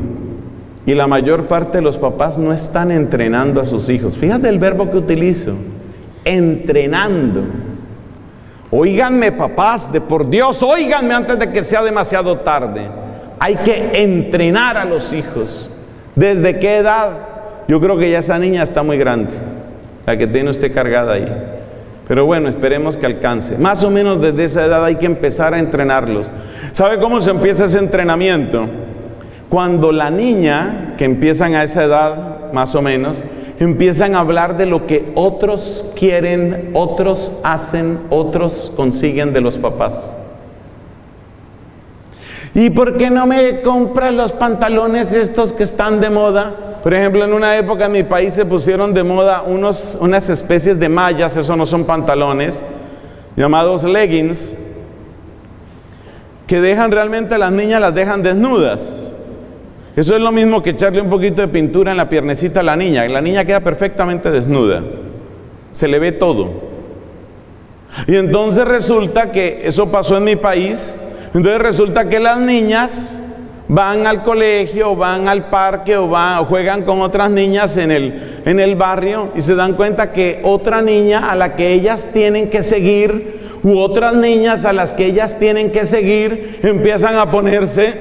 Y la mayor parte de los papás no están entrenando a sus hijos. Fíjate el verbo que utilizo: entrenando. Óiganme, papás, de por Dios, óiganme antes de que sea demasiado tarde. Hay que entrenar a los hijos. ¿Desde qué edad? Yo creo que ya esa niña está muy grande, la que tiene usted cargada ahí. Pero bueno, esperemos que alcance. Más o menos desde esa edad hay que empezar a entrenarlos. ¿Sabe cómo se empieza ese entrenamiento? Cuando la niña, que empiezan a esa edad, más o menos, empiezan a hablar de lo que otros quieren, otros hacen, otros consiguen de los papás. ¿Y por qué no me compras los pantalones estos que están de moda? Por ejemplo, en una época en mi país se pusieron de moda unas especies de mallas, eso no son pantalones, llamados leggings, que dejan realmente a las niñas, las dejan desnudas. Eso es lo mismo que echarle un poquito de pintura en la piernecita a la niña. La niña queda perfectamente desnuda. Se le ve todo. Y entonces resulta que eso pasó en mi país. Entonces resulta que las niñas van al colegio, van al parque o juegan con otras niñas en el, en el barrio y se dan cuenta que otra niña a la que ellas tienen que seguir u otras niñas a las que ellas tienen que seguir empiezan a ponerse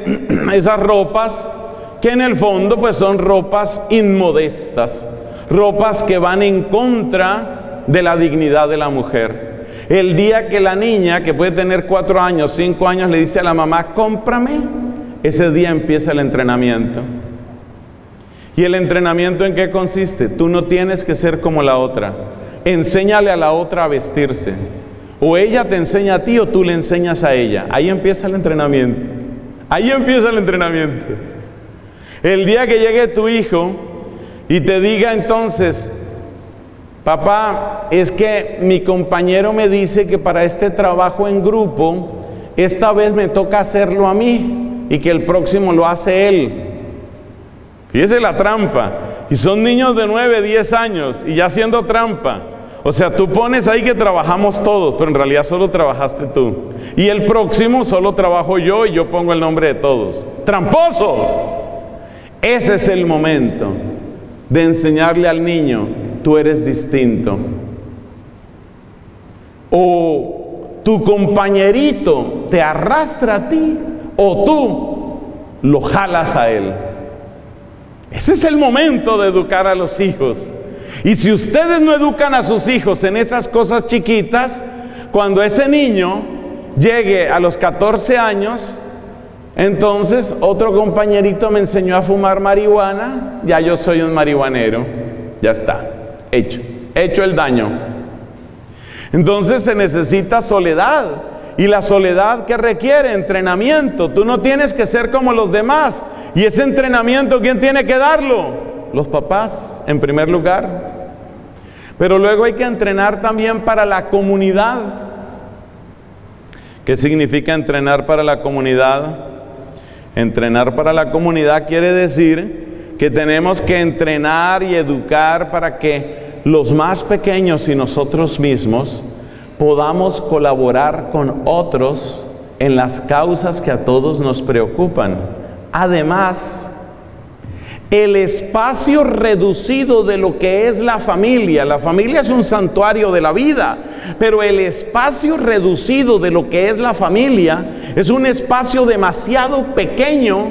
esas ropas que en el fondo pues son ropas inmodestas, ropas que van en contra de la dignidad de la mujer. El día que la niña, que puede tener 4 años, 5 años, le dice a la mamá, cómprame, ese día empieza el entrenamiento. ¿Y el entrenamiento en qué consiste? Tú no tienes que ser como la otra. Enséñale a la otra a vestirse. O ella te enseña a ti o tú le enseñas a ella. Ahí empieza el entrenamiento. Ahí empieza el entrenamiento. El día que llegue tu hijo y te diga entonces, papá, es que mi compañero me dice que para este trabajo en grupo, esta vez me toca hacerlo a mí y que el próximo lo hace él. Fíjese la trampa. Y son niños de 9, 10 años y ya haciendo trampa. O sea, tú pones ahí que trabajamos todos, pero en realidad solo trabajaste tú. Y el próximo solo trabajo yo y yo pongo el nombre de todos. ¡Tramposo! Ese es el momento de enseñarle al niño, tú eres distinto. O tu compañerito te arrastra a ti, o tú lo jalas a él. Ese es el momento de educar a los hijos. Y si ustedes no educan a sus hijos en esas cosas chiquitas, cuando ese niño llegue a los 14 años, entonces otro compañerito me enseñó a fumar marihuana, ya yo soy un marihuanero, ya está, hecho el daño. Entonces se necesita soledad, y la soledad que requiere entrenamiento. Tú no tienes que ser como los demás, y ese entrenamiento ¿quién tiene que darlo? Los papás, en primer lugar. Pero luego hay que entrenar también para la comunidad. ¿Qué significa entrenar para la comunidad? Entrenar para la comunidad quiere decir que tenemos que entrenar y educar para que los más pequeños y nosotros mismos podamos colaborar con otros en las causas que a todos nos preocupan. Además, el espacio reducido de lo que es la familia es un santuario de la vida, pero el espacio reducido de lo que es la familia es un espacio demasiado pequeño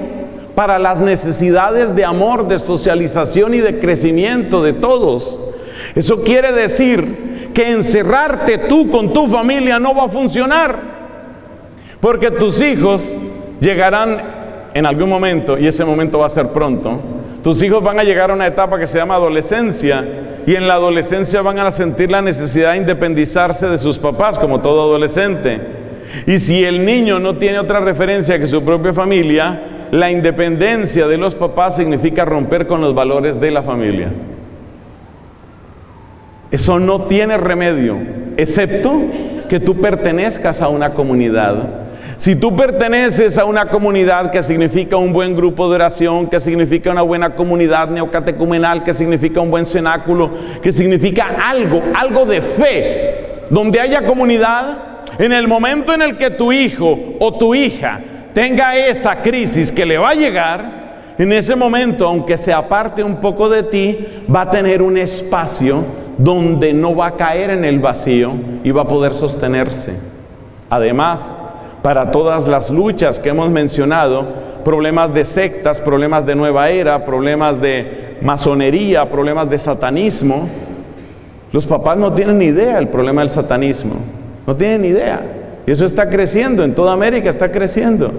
para las necesidades de amor, de socialización y de crecimiento de todos. Eso quiere decir que encerrarte tú con tu familia no va a funcionar, porque tus hijos llegarán en algún momento, y ese momento va a ser pronto. Tus hijos van a llegar a una etapa que se llama adolescencia, y en la adolescencia van a sentir la necesidad de independizarse de sus papás, como todo adolescente. Y si el niño no tiene otra referencia que su propia familia, la independencia de los papás significa romper con los valores de la familia. Eso no tiene remedio, excepto que tú pertenezcas a una comunidad. Si tú perteneces a una comunidad, que significa un buen grupo de oración, que significa una buena comunidad neocatecumenal, que significa un buen cenáculo, que significa algo de fe, donde haya comunidad, en el momento en el que tu hijo o tu hija tenga esa crisis que le va a llegar, en ese momento, aunque se aparte un poco de ti, va a tener un espacio donde no va a caer en el vacío y va a poder sostenerse. Además, para todas las luchas que hemos mencionado, problemas de sectas, problemas de nueva era, problemas de masonería, problemas de satanismo, los papás no tienen ni idea del problema del satanismo, no tienen ni idea. Y eso está creciendo, en toda América está creciendo.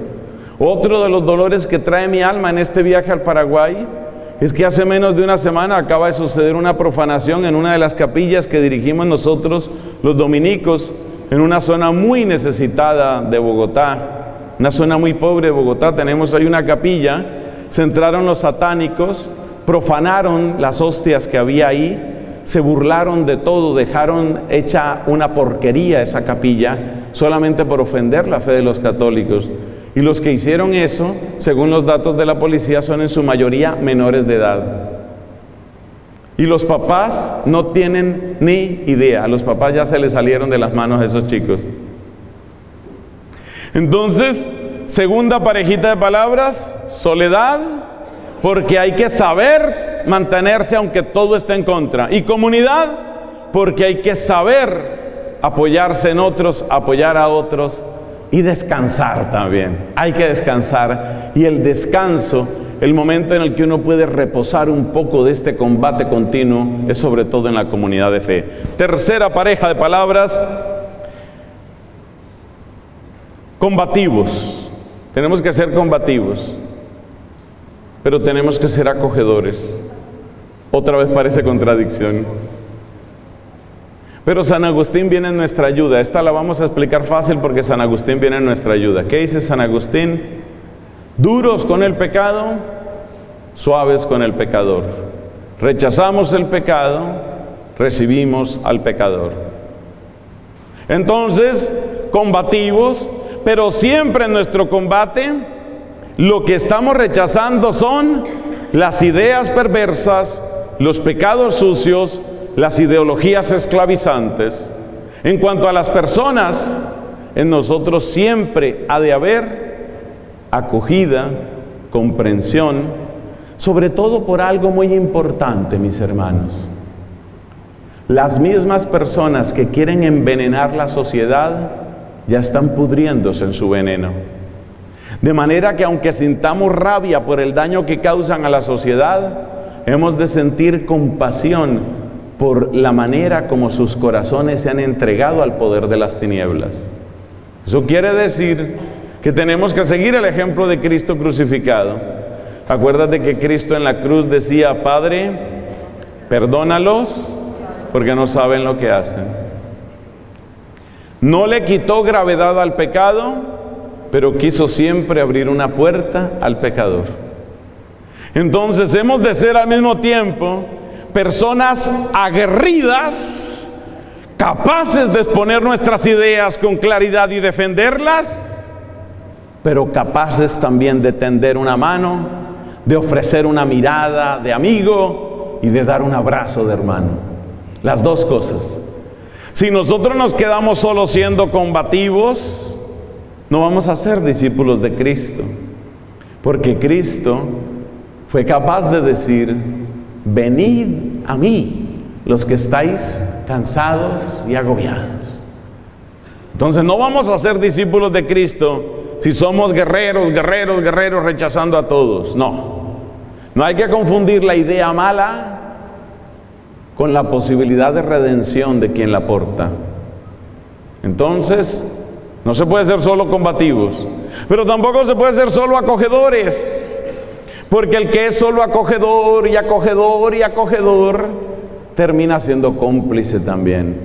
Otro de los dolores que trae mi alma en este viaje al Paraguay es que hace menos de una semana acaba de suceder una profanación en una de las capillas que dirigimos nosotros, los dominicos, en una zona muy necesitada de Bogotá, una zona muy pobre de Bogotá. Tenemos ahí una capilla, se entraron los satánicos, profanaron las hostias que había ahí, se burlaron de todo, dejaron hecha una porquería esa capilla, solamente por ofender la fe de los católicos. Y los que hicieron eso, según los datos de la policía, son en su mayoría menores de edad. Y los papás no tienen ni idea. A los papás ya se les salieron de las manos a esos chicos. Entonces, segunda parejita de palabras, soledad, porque hay que saber mantenerse aunque todo esté en contra. Y comunidad, porque hay que saber apoyarse en otros, apoyar a otros y descansar también. Hay que descansar, y el descanso, el momento en el que uno puede reposar un poco de este combate continuo, es sobre todo en la comunidad de fe. Tercera pareja de palabras: combativos. Tenemos que ser combativos, pero tenemos que ser acogedores. Otra vez parece contradicción, pero San Agustín viene en nuestra ayuda. Esta la vamos a explicar fácil porque San Agustín viene en nuestra ayuda. ¿Qué dice San Agustín? Duros con el pecado, suaves con el pecador. Rechazamos el pecado, recibimos al pecador. Entonces, combativos, pero siempre en nuestro combate, lo que estamos rechazando son las ideas perversas, los pecados sucios, las ideologías esclavizantes. En cuanto a las personas, en nosotros siempre ha de haber acogida, comprensión, sobre todo por algo muy importante, mis hermanos. Las mismas personas que quieren envenenar la sociedad ya están pudriéndose en su veneno. De manera que aunque sintamos rabia por el daño que causan a la sociedad, hemos de sentir compasión por la manera como sus corazones se han entregado al poder de las tinieblas. Eso quiere decir que tenemos que seguir el ejemplo de Cristo crucificado. Acuérdate que Cristo en la cruz decía: Padre, perdónalos porque no saben lo que hacen. No le quitó gravedad al pecado, pero quiso siempre abrir una puerta al pecador. Entonces hemos de ser al mismo tiempo personas aguerridas, capaces de exponer nuestras ideas con claridad y defenderlas, pero capaces también de tender una mano, de ofrecer una mirada de amigo y de dar un abrazo de hermano. Las dos cosas. Si nosotros nos quedamos solo siendo combativos, no vamos a ser discípulos de Cristo, porque Cristo fue capaz de decir: venid a mí los que estáis cansados y agobiados. Entonces no vamos a ser discípulos de Cristo si somos guerreros, rechazando a todos. No hay que confundir la idea mala con la posibilidad de redención de quien la porta. Entonces no se puede ser solo combativos, pero tampoco se puede ser solo acogedores, porque el que es solo acogedor y acogedor y acogedor termina siendo cómplice también.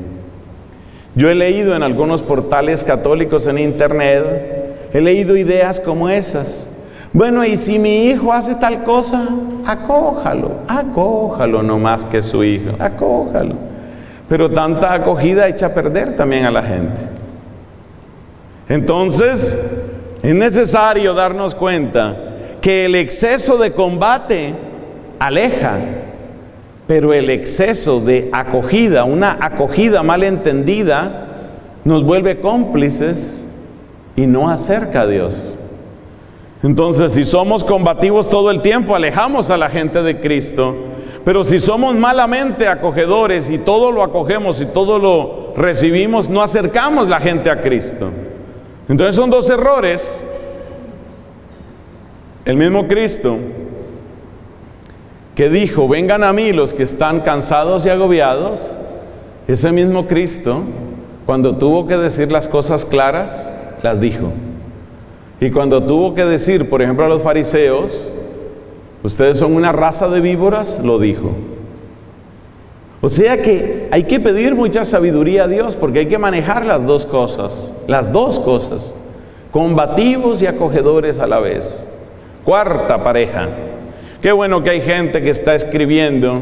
Yo he leído en algunos portales católicos en internet, he leído ideas como esas: bueno, y si mi hijo hace tal cosa, acójalo, no más que su hijo, acójalo. Pero tanta acogida echa a perder también a la gente. Entonces, es necesario darnos cuenta que el exceso de combate aleja, pero el exceso de acogida, una acogida mal entendida, nos vuelve cómplices y no acerca a Dios. Entonces, si somos combativos todo el tiempo, alejamos a la gente de Cristo. Pero si somos malamente acogedores y todo lo acogemos y todo lo recibimos, no acercamos la gente a Cristo. Entonces son dos errores. El mismo Cristo que dijo: vengan a mí los que están cansados y agobiados, ese mismo Cristo, cuando tuvo que decir las cosas claras, las dijo. Y cuando tuvo que decir, por ejemplo, a los fariseos: ustedes son una raza de víboras, lo dijo. O sea que hay que pedir mucha sabiduría a Dios, porque hay que manejar las dos cosas, combativos y acogedores a la vez. Cuarta pareja. Qué bueno que hay gente que está escribiendo: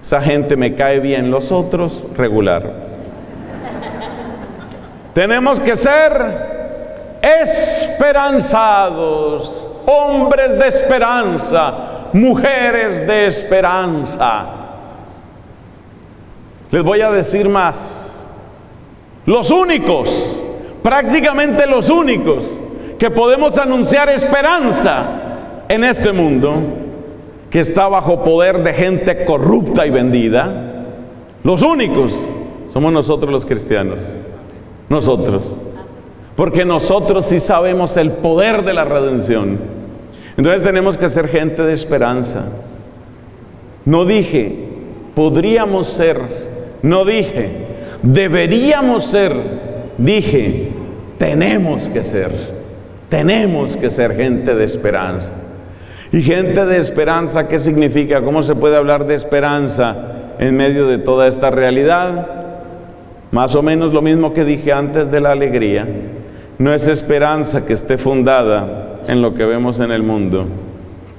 esa gente me cae bien, los otros regular. Tenemos que ser esperanzados, hombres de esperanza, mujeres de esperanza. Les voy a decir más: los únicos, prácticamente los únicos, que podemos anunciar esperanza en este mundo, que está bajo poder de gente corrupta y vendida, los únicos somos nosotros los cristianos. Nosotros. Porque nosotros sí sabemos el poder de la redención. Entonces tenemos que ser gente de esperanza. No dije, podríamos ser. No dije, deberíamos ser. Dije, tenemos que ser. Tenemos que ser gente de esperanza. Y gente de esperanza, ¿qué significa? ¿Cómo se puede hablar de esperanza en medio de toda esta realidad? Más o menos lo mismo que dije antes de la alegría. No es esperanza que esté fundada en lo que vemos en el mundo.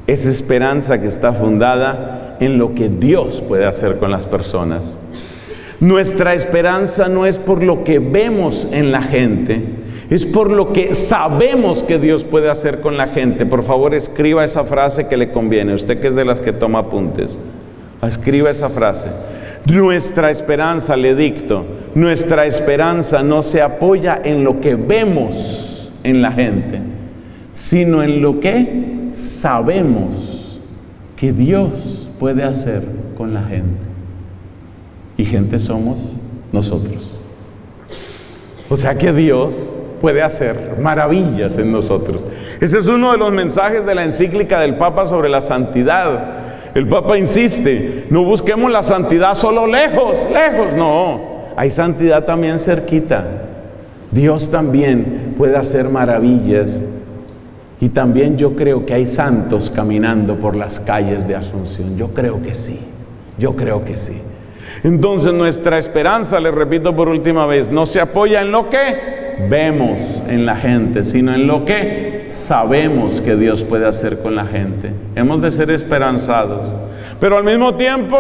Es esperanza que está fundada en lo que Dios puede hacer con las personas. Nuestra esperanza no es por lo que vemos en la gente, es por lo que sabemos que Dios puede hacer con la gente. Por favor, escriba esa frase que le conviene. Usted que es de las que toma apuntes, escriba esa frase. Nuestra esperanza, le dicto, nuestra esperanza no se apoya en lo que vemos en la gente, sino en lo que sabemos que Dios puede hacer con la gente. Y gente somos nosotros. O sea que Dios puede hacer maravillas en nosotros. Ese es uno de los mensajes de la encíclica del Papa sobre la santidad. El Papa insiste, no busquemos la santidad solo lejos, no. Hay santidad también cerquita. Dios también puede hacer maravillas. Y también yo creo que hay santos caminando por las calles de Asunción. Yo creo que sí, yo creo que sí. Entonces nuestra esperanza, les repito por última vez, no se apoya en lo que vemos en la gente, sino en lo que sabemos que Dios puede hacer con la gente. Hemos de ser esperanzados, pero al mismo tiempo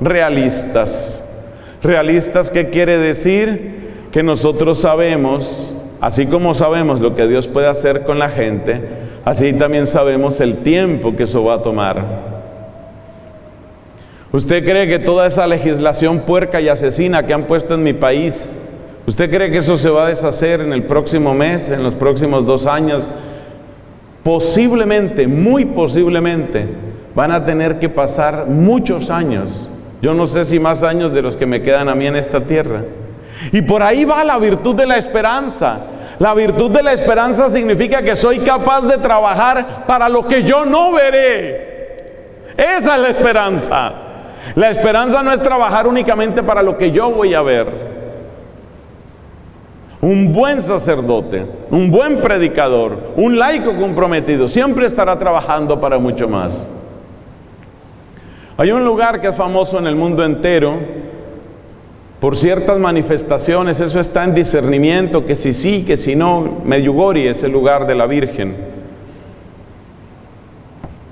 realistas. ¿Realistas qué quiere decir? Que nosotros sabemos, así como sabemos lo que Dios puede hacer con la gente, así también sabemos el tiempo que eso va a tomar. ¿Usted cree que toda esa legislación puerca y asesina que han puesto en mi país, usted cree que eso se va a deshacer en el próximo mes, en los próximos 2 años? Posiblemente, muy posiblemente, van a tener que pasar muchos años. Yo no sé si más años de los que me quedan a mí en esta tierra. Y por ahí va la virtud de la esperanza. La virtud de la esperanza significa que soy capaz de trabajar para lo que yo no veré. Esa es la esperanza. La esperanza no es trabajar únicamente para lo que yo voy a ver. Un buen sacerdote, un buen predicador, un laico comprometido, siempre estará trabajando para mucho más. Hay un lugar que es famoso en el mundo entero por ciertas manifestaciones, eso está en discernimiento, que si sí, que si no. Medjugorje es el lugar de la Virgen.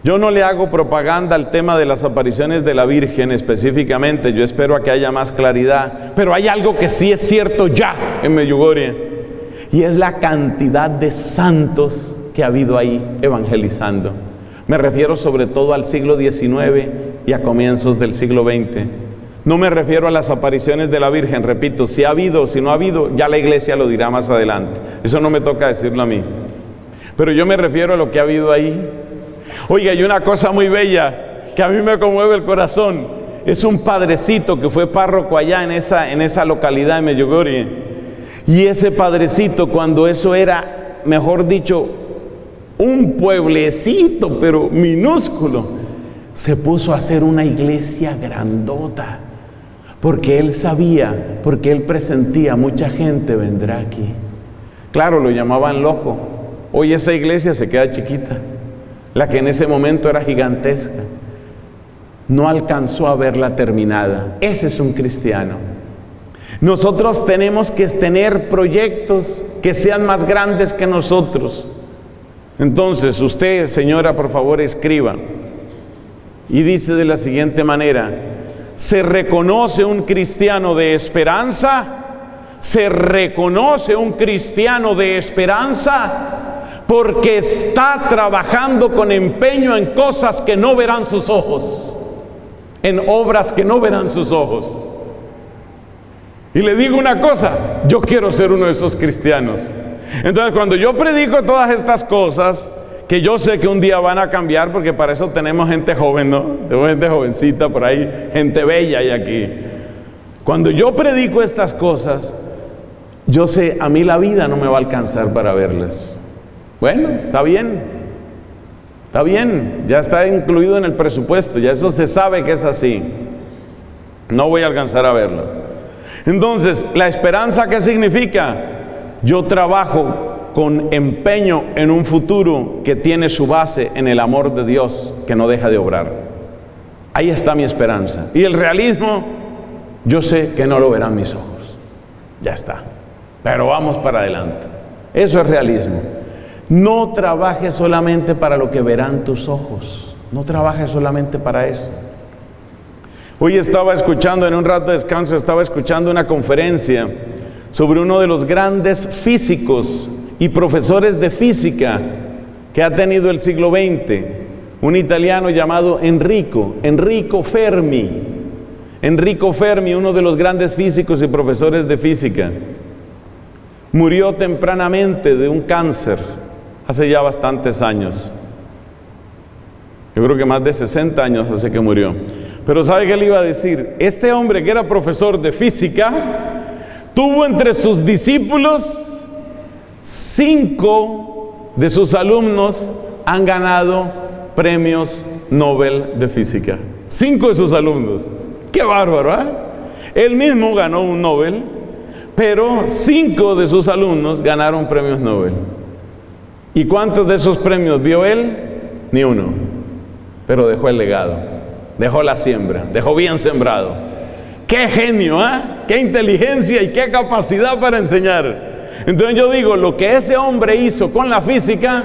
Yo no le hago propaganda al tema de las apariciones de la Virgen específicamente, yo espero a que haya más claridad, pero hay algo que sí es cierto ya en Medjugorje, y es la cantidad de santos que ha habido ahí evangelizando. Me refiero sobre todo al siglo XIX y a comienzos del siglo XX. No me refiero a las apariciones de la Virgen, repito, si ha habido o si no ha habido, ya la iglesia lo dirá más adelante. Eso no me toca decirlo a mí. Pero yo me refiero a lo que ha habido ahí. Oiga, y una cosa muy bella que a mí me conmueve el corazón, es un padrecito que fue párroco allá en esa localidad de Medjugorje, y ese padrecito, cuando eso era, mejor dicho, un pueblecito pero minúsculo, se puso a hacer una iglesia grandota, porque él sabía, porque él presentía, mucha gente vendrá aquí. Claro, lo llamaban loco. Hoy esa iglesia se queda chiquita. La que en ese momento era gigantesca, no alcanzó a verla terminada. Ese es un cristiano. Nosotros tenemos que tener proyectos que sean más grandes que nosotros. Entonces, usted, señora, por favor, escriba. Y dice de la siguiente manera: se reconoce un cristiano de esperanza, se reconoce un cristiano de esperanza, porque está trabajando con empeño en cosas que no verán sus ojos, en obras que no verán sus ojos. Y le digo una cosa, yo quiero ser uno de esos cristianos. Entonces, cuando yo predico todas estas cosas, que yo sé que un día van a cambiar, porque para eso tenemos gente joven, ¿no? Tenemos gente jovencita por ahí, gente bella hay aquí. Cuando yo predico estas cosas, yo sé, a mí la vida no me va a alcanzar para verlas. Bueno, está bien. Está bien, ya está incluido en el presupuesto, ya eso se sabe que es así. No voy a alcanzar a verlo. Entonces, ¿la esperanza qué significa? Yo trabajo con empeño en un futuro que tiene su base en el amor de Dios, que no deja de obrar. Ahí está mi esperanza. Y el realismo, yo sé que no lo verán mis ojos. Ya está. Pero vamos para adelante. Eso es realismo. No trabajes solamente para lo que verán tus ojos. No trabajes solamente para eso. Hoy estaba escuchando, en un rato de descanso, estaba escuchando una conferencia sobre uno de los grandes físicos y profesores de física que ha tenido el siglo XX, un italiano llamado Enrico Fermi. Enrico Fermi, uno de los grandes físicos y profesores de física, murió tempranamente de un cáncer hace ya bastantes años. Yo creo que más de 60 años hace que murió. Pero ¿sabe qué le iba a decir? Este hombre, que era profesor de física, tuvo entre sus discípulos 5 de sus alumnos han ganado premios Nobel de física. 5 de sus alumnos. ¡Qué bárbaro! ¿Eh? Él mismo ganó un Nobel, pero 5 de sus alumnos ganaron premios Nobel. ¿Y cuántos de esos premios vio él? Ni uno. Pero dejó el legado, dejó la siembra, dejó bien sembrado. ¡Qué genio! ¿Eh? ¡Qué inteligencia y qué capacidad para enseñar! Entonces yo digo, lo que ese hombre hizo con la física,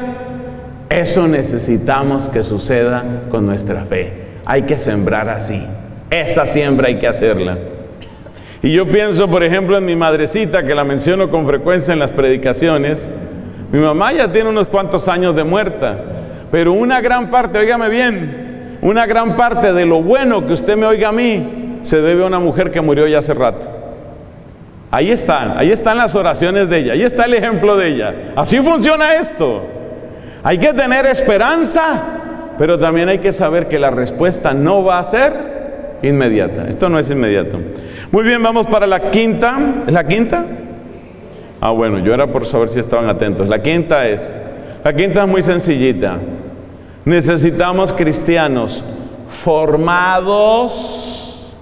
eso necesitamos que suceda con nuestra fe. Hay que sembrar así. Esa siembra hay que hacerla. Y yo pienso, por ejemplo, en mi madrecita, que la menciono con frecuencia en las predicaciones. Mi mamá ya tiene unos cuantos años de muerta, pero una gran parte, óigame bien, una gran parte de lo bueno que usted me oiga a mí, se debe a una mujer que murió ya hace rato. Ahí están las oraciones de ella, ahí está el ejemplo de ella. Así funciona esto. Hay que tener esperanza, pero también hay que saber que la respuesta no va a ser inmediata. Esto no es inmediato. Muy bien, vamos para la quinta. ¿Es la quinta? Ah, bueno, yo era por saber si estaban atentos. La quinta es muy sencillita. Necesitamos cristianos formados,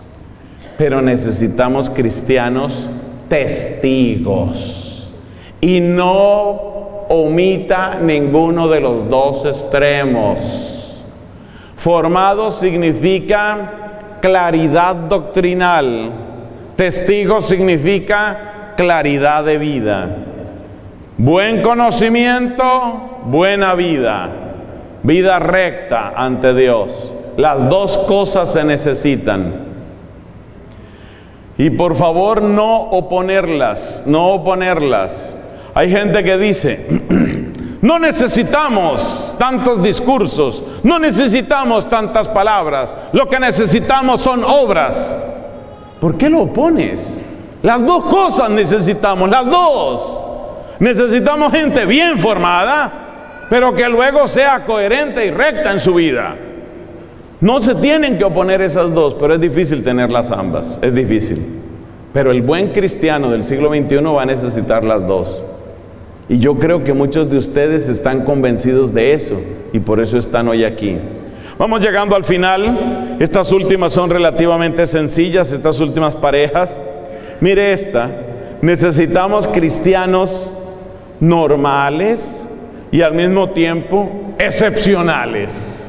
pero necesitamos cristianos testigos, y no omita ninguno de los dos extremos. Formado significa claridad doctrinal, testigo significa claridad de vida. Buen conocimiento, buena vida, vida recta ante Dios. Las dos cosas se necesitan. Y por favor, no oponerlas, no oponerlas. Hay gente que dice, no necesitamos tantos discursos, no necesitamos tantas palabras, lo que necesitamos son obras. ¿Por qué lo opones? Las dos cosas necesitamos, las dos. Necesitamos gente bien formada, pero que luego sea coherente y recta en su vida. No se tienen que oponer esas dos, pero es difícil tenerlas ambas, es difícil. Pero el buen cristiano del siglo XXI va a necesitar las dos. Y yo creo que muchos de ustedes están convencidos de eso, y por eso están hoy aquí. Vamos llegando al final. Estas últimas son relativamente sencillas, estas últimas parejas. Mire esta. Necesitamos cristianos normales y al mismo tiempo excepcionales.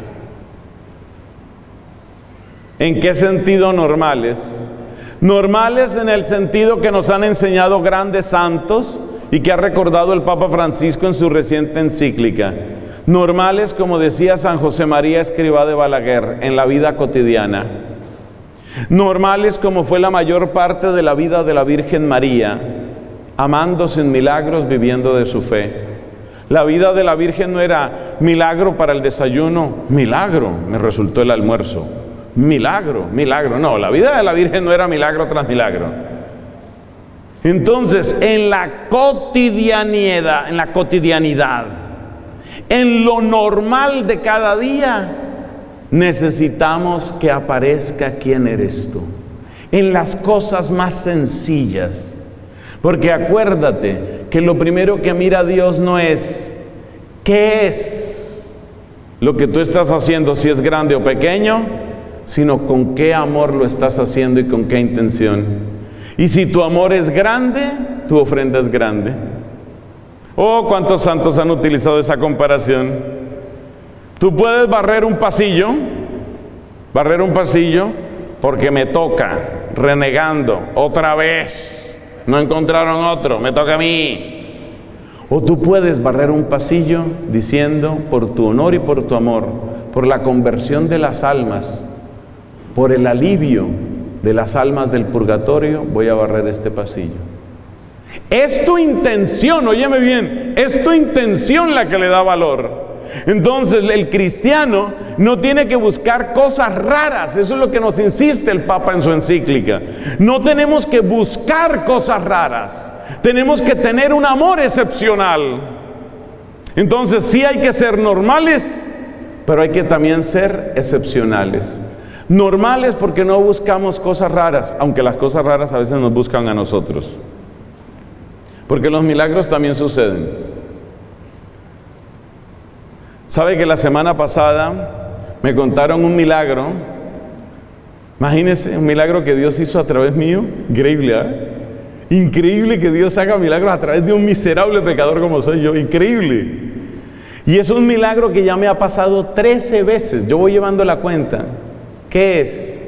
¿En qué sentido normales? Normales en el sentido que nos han enseñado grandes santos y que ha recordado el Papa Francisco en su reciente encíclica. Normales, como decía San José María Escrivá de Balaguer, en la vida cotidiana. Normales como fue la mayor parte de la vida de la Virgen María, amando sin milagros, viviendo de su fe. La vida de la Virgen no era milagro para el desayuno, milagro, me resultó el almuerzo. Milagro, milagro. No, la vida de la Virgen no era milagro tras milagro. Entonces, en la cotidianidad, En lo normal de cada día necesitamos que aparezca quién eres tú. En las cosas más sencillas. Porque acuérdate que lo primero que mira Dios no es qué es lo que tú estás haciendo, si es grande o pequeño, sino con qué amor lo estás haciendo y con qué intención. Y si tu amor es grande, tu ofrenda es grande. Oh, cuántos santos han utilizado esa comparación. Tú puedes barrer un pasillo porque me toca, renegando, otra vez, no encontraron otro, me toca a mí. O tú puedes barrer un pasillo diciendo, por tu honor y por tu amor, por la conversión de las almas, por el alivio de las almas del purgatorio, voy a barrer este pasillo. Es tu intención, óyeme bien, es tu intención la que le da valor. Entonces el cristiano no tiene que buscar cosas raras, eso es lo que nos insiste el Papa en su encíclica. No tenemos que buscar cosas raras, tenemos que tener un amor excepcional. Entonces sí hay que ser normales, pero hay que también ser excepcionales. Normales porque no buscamos cosas raras, aunque las cosas raras a veces nos buscan a nosotros. Porque los milagros también suceden. ¿Sabe que la semana pasada me contaron un milagro? Imagínense, un milagro que Dios hizo a través mío. Increíble, ¿eh? Increíble que Dios haga milagros a través de un miserable pecador como soy yo. Increíble. Y es un milagro que ya me ha pasado 13 veces. Yo voy llevando la cuenta. ¿Qué es?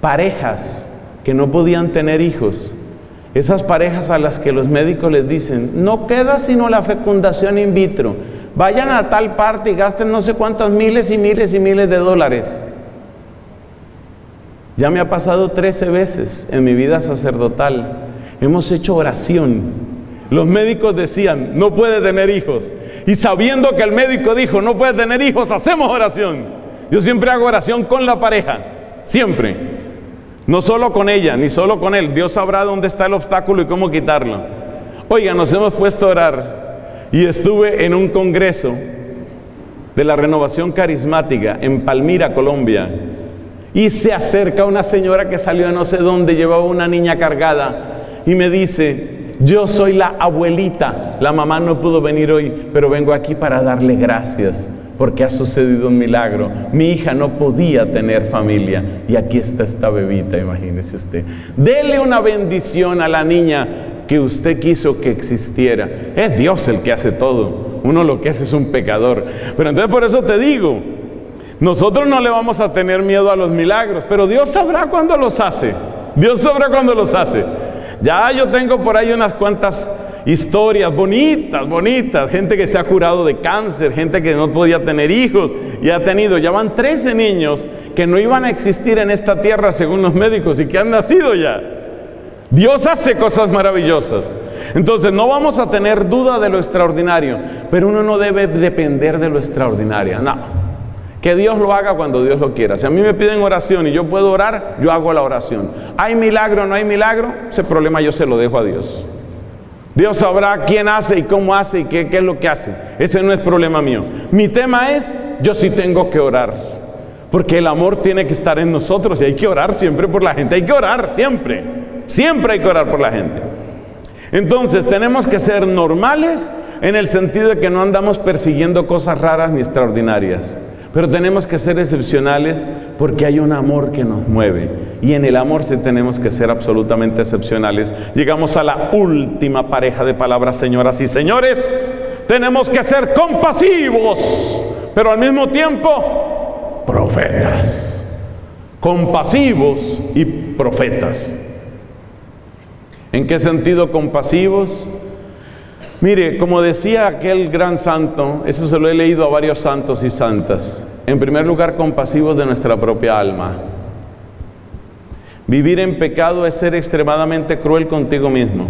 Parejas que no podían tener hijos. Esas parejas a las que los médicos les dicen, no queda sino la fecundación in vitro. Vayan a tal parte y gasten no sé cuántos miles y miles y miles de dólares. Ya me ha pasado 13 veces en mi vida sacerdotal. Hemos hecho oración. Los médicos decían, no puede tener hijos. Y sabiendo que el médico dijo, no puede tener hijos, hacemos oración. Yo siempre hago oración con la pareja. Siempre. No solo con ella, ni solo con él. Dios sabrá dónde está el obstáculo y cómo quitarlo. Oiga, nos hemos puesto a orar. Y estuve en un congreso de la Renovación Carismática en Palmira, Colombia. Y se acerca una señora que salió de no sé dónde, llevaba una niña cargada. Y me dice, yo soy la abuelita. La mamá no pudo venir hoy, pero vengo aquí para darle gracias. Porque ha sucedido un milagro. Mi hija no podía tener familia. Y aquí está esta bebita, imagínese usted. Dele una bendición a la niña que usted quiso que existiera. Es Dios el que hace todo. Uno lo que hace es un pecador. Pero entonces por eso te digo, nosotros no le vamos a tener miedo a los milagros. Pero Dios sabrá cuándo los hace. Dios sabrá cuándo los hace. Ya yo tengo por ahí unas cuantas historias bonitas, bonitas, gente que se ha curado de cáncer, gente que no podía tener hijos y ha tenido, ya van 13 niños que no iban a existir en esta tierra según los médicos y que han nacido ya. Dios hace cosas maravillosas. Entonces no vamos a tener duda de lo extraordinario, pero uno no debe depender de lo extraordinario, no. Que Dios lo haga cuando Dios lo quiera. Si a mí me piden oración y yo puedo orar, yo hago la oración. ¿Hay milagro o no hay milagro? Ese problema yo se lo dejo a Dios. Dios sabrá quién hace y cómo hace y qué es lo que hace. Ese no es problema mío. Mi tema es, yo sí tengo que orar. Porque el amor tiene que estar en nosotros y hay que orar siempre por la gente. Hay que orar siempre. Siempre hay que orar por la gente. Entonces, tenemos que ser normales en el sentido de que no andamos persiguiendo cosas raras ni extraordinarias. Pero tenemos que ser excepcionales porque hay un amor que nos mueve. Y en el amor sí tenemos que ser absolutamente excepcionales. Llegamos a la última pareja de palabras, señoras y señores. Tenemos que ser compasivos, pero al mismo tiempo, profetas. Compasivos y profetas. ¿En qué sentido compasivos? Mire, como decía aquel gran santo, eso se lo he leído a varios santos y santas. En primer lugar, compasivos de nuestra propia alma. Vivir en pecado es ser extremadamente cruel contigo mismo.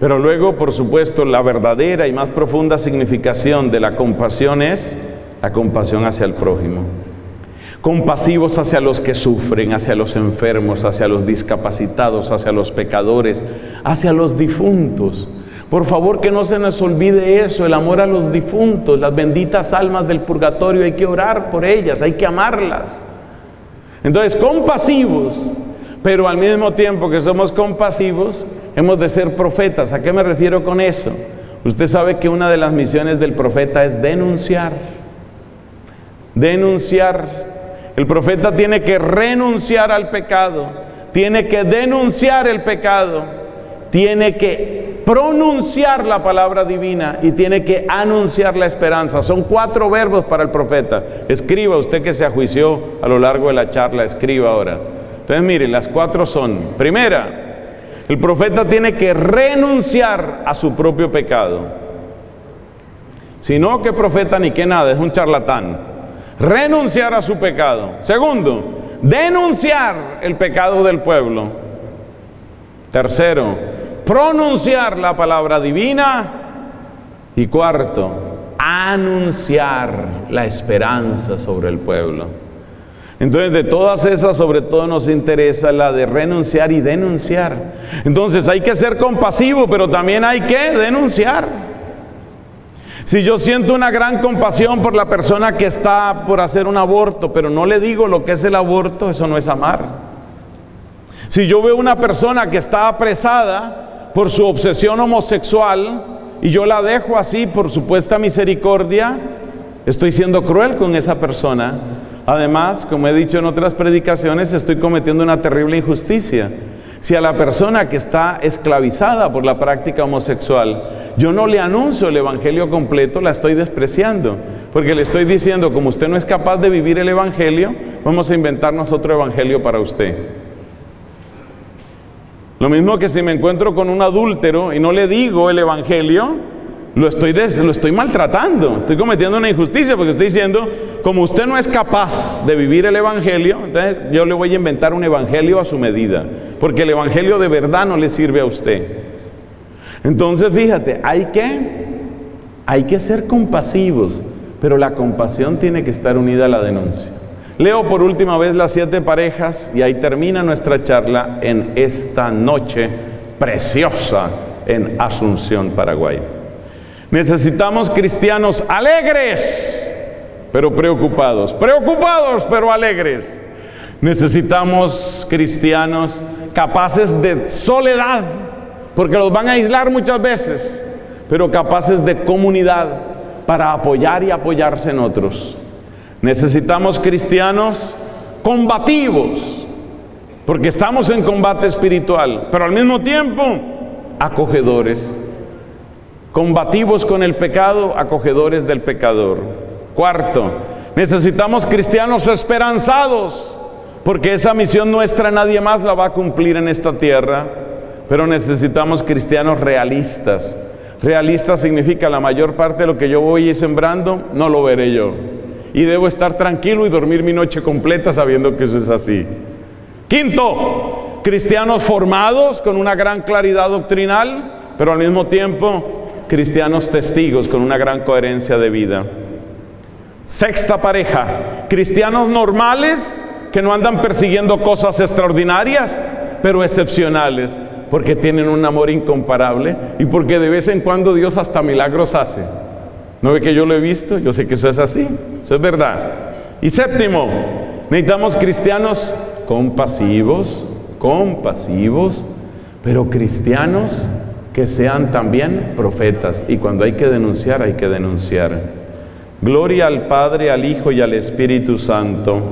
Pero luego, por supuesto, la verdadera y más profunda significación de la compasión es la compasión hacia el prójimo. Compasivos hacia los que sufren, hacia los enfermos, hacia los discapacitados, hacia los pecadores, hacia los difuntos. Por favor, que no se nos olvide eso, el amor a los difuntos, las benditas almas del purgatorio, hay que orar por ellas, hay que amarlas. Entonces, compasivos, pero al mismo tiempo que somos compasivos, hemos de ser profetas. ¿A qué me refiero con eso? Usted sabe que una de las misiones del profeta es denunciar. Denunciar. El profeta tiene que renunciar al pecado, tiene que denunciar el pecado, tiene que pronunciar la palabra divina y tiene que anunciar la esperanza. Son 4 verbos para el profeta. Escriba, usted que se ajuició a lo largo de la charla, escriba ahora. Entonces miren, las 4 son: primera, el profeta tiene que renunciar a su propio pecado. Si no, qué profeta ni qué nada, es un charlatán. Renunciar a su pecado. Segundo, denunciar el pecado del pueblo. Tercero, pronunciar la palabra divina. Y cuarto, anunciar la esperanza sobre el pueblo. Entonces, de todas esas, sobre todo nos interesa la de renunciar y denunciar. Entonces, hay que ser compasivo, pero también hay que denunciar. Si yo siento una gran compasión por la persona que está por hacer un aborto, pero no le digo lo que es el aborto, eso no es amar. Si yo veo una persona que está apresada por su obsesión homosexual y yo la dejo así por supuesta misericordia, estoy siendo cruel con esa persona. Además, como he dicho en otras predicaciones, estoy cometiendo una terrible injusticia. Si a la persona que está esclavizada por la práctica homosexual yo no le anuncio el evangelio completo, la estoy despreciando, porque le estoy diciendo, como usted no es capaz de vivir el evangelio, vamos a inventarnos otro evangelio para usted. Lo mismo que si me encuentro con un adúltero y no le digo el evangelio, lo estoy maltratando, estoy cometiendo una injusticia, porque estoy diciendo, como usted no es capaz de vivir el evangelio, entonces yo le voy a inventar un evangelio a su medida, porque el evangelio de verdad no le sirve a usted. Entonces, fíjate, hay que ser compasivos, pero la compasión tiene que estar unida a la denuncia. Leo por última vez las 7 parejas y ahí termina nuestra charla en esta noche preciosa en Asunción, Paraguay. Necesitamos cristianos alegres, pero preocupados. Preocupados, pero alegres. Necesitamos cristianos capaces de soledad, porque los van a aislar muchas veces, pero capaces de comunidad para apoyar y apoyarse en otros. Necesitamos cristianos combativos, porque estamos en combate espiritual, pero al mismo tiempo acogedores. Combativos con el pecado, acogedores del pecador. Cuarto, necesitamos cristianos esperanzados, porque esa misión nuestra nadie más la va a cumplir en esta tierra. Pero necesitamos cristianos realistas. Realista significa la mayor parte de lo que yo voy sembrando, no lo veré yo. Y debo estar tranquilo y dormir mi noche completa sabiendo que eso es así. Quinto, cristianos formados con una gran claridad doctrinal, pero al mismo tiempo cristianos testigos con una gran coherencia de vida. Sexta pareja, cristianos normales que no andan persiguiendo cosas extraordinarias, pero excepcionales, porque tienen un amor incomparable y porque de vez en cuando Dios hasta milagros hace. ¿No ve que yo lo he visto? Yo sé que eso es así, eso es verdad. Y séptimo, necesitamos cristianos compasivos, pero cristianos que sean también profetas. Y cuando hay que denunciar, hay que denunciar. Gloria al Padre, al Hijo y al Espíritu Santo.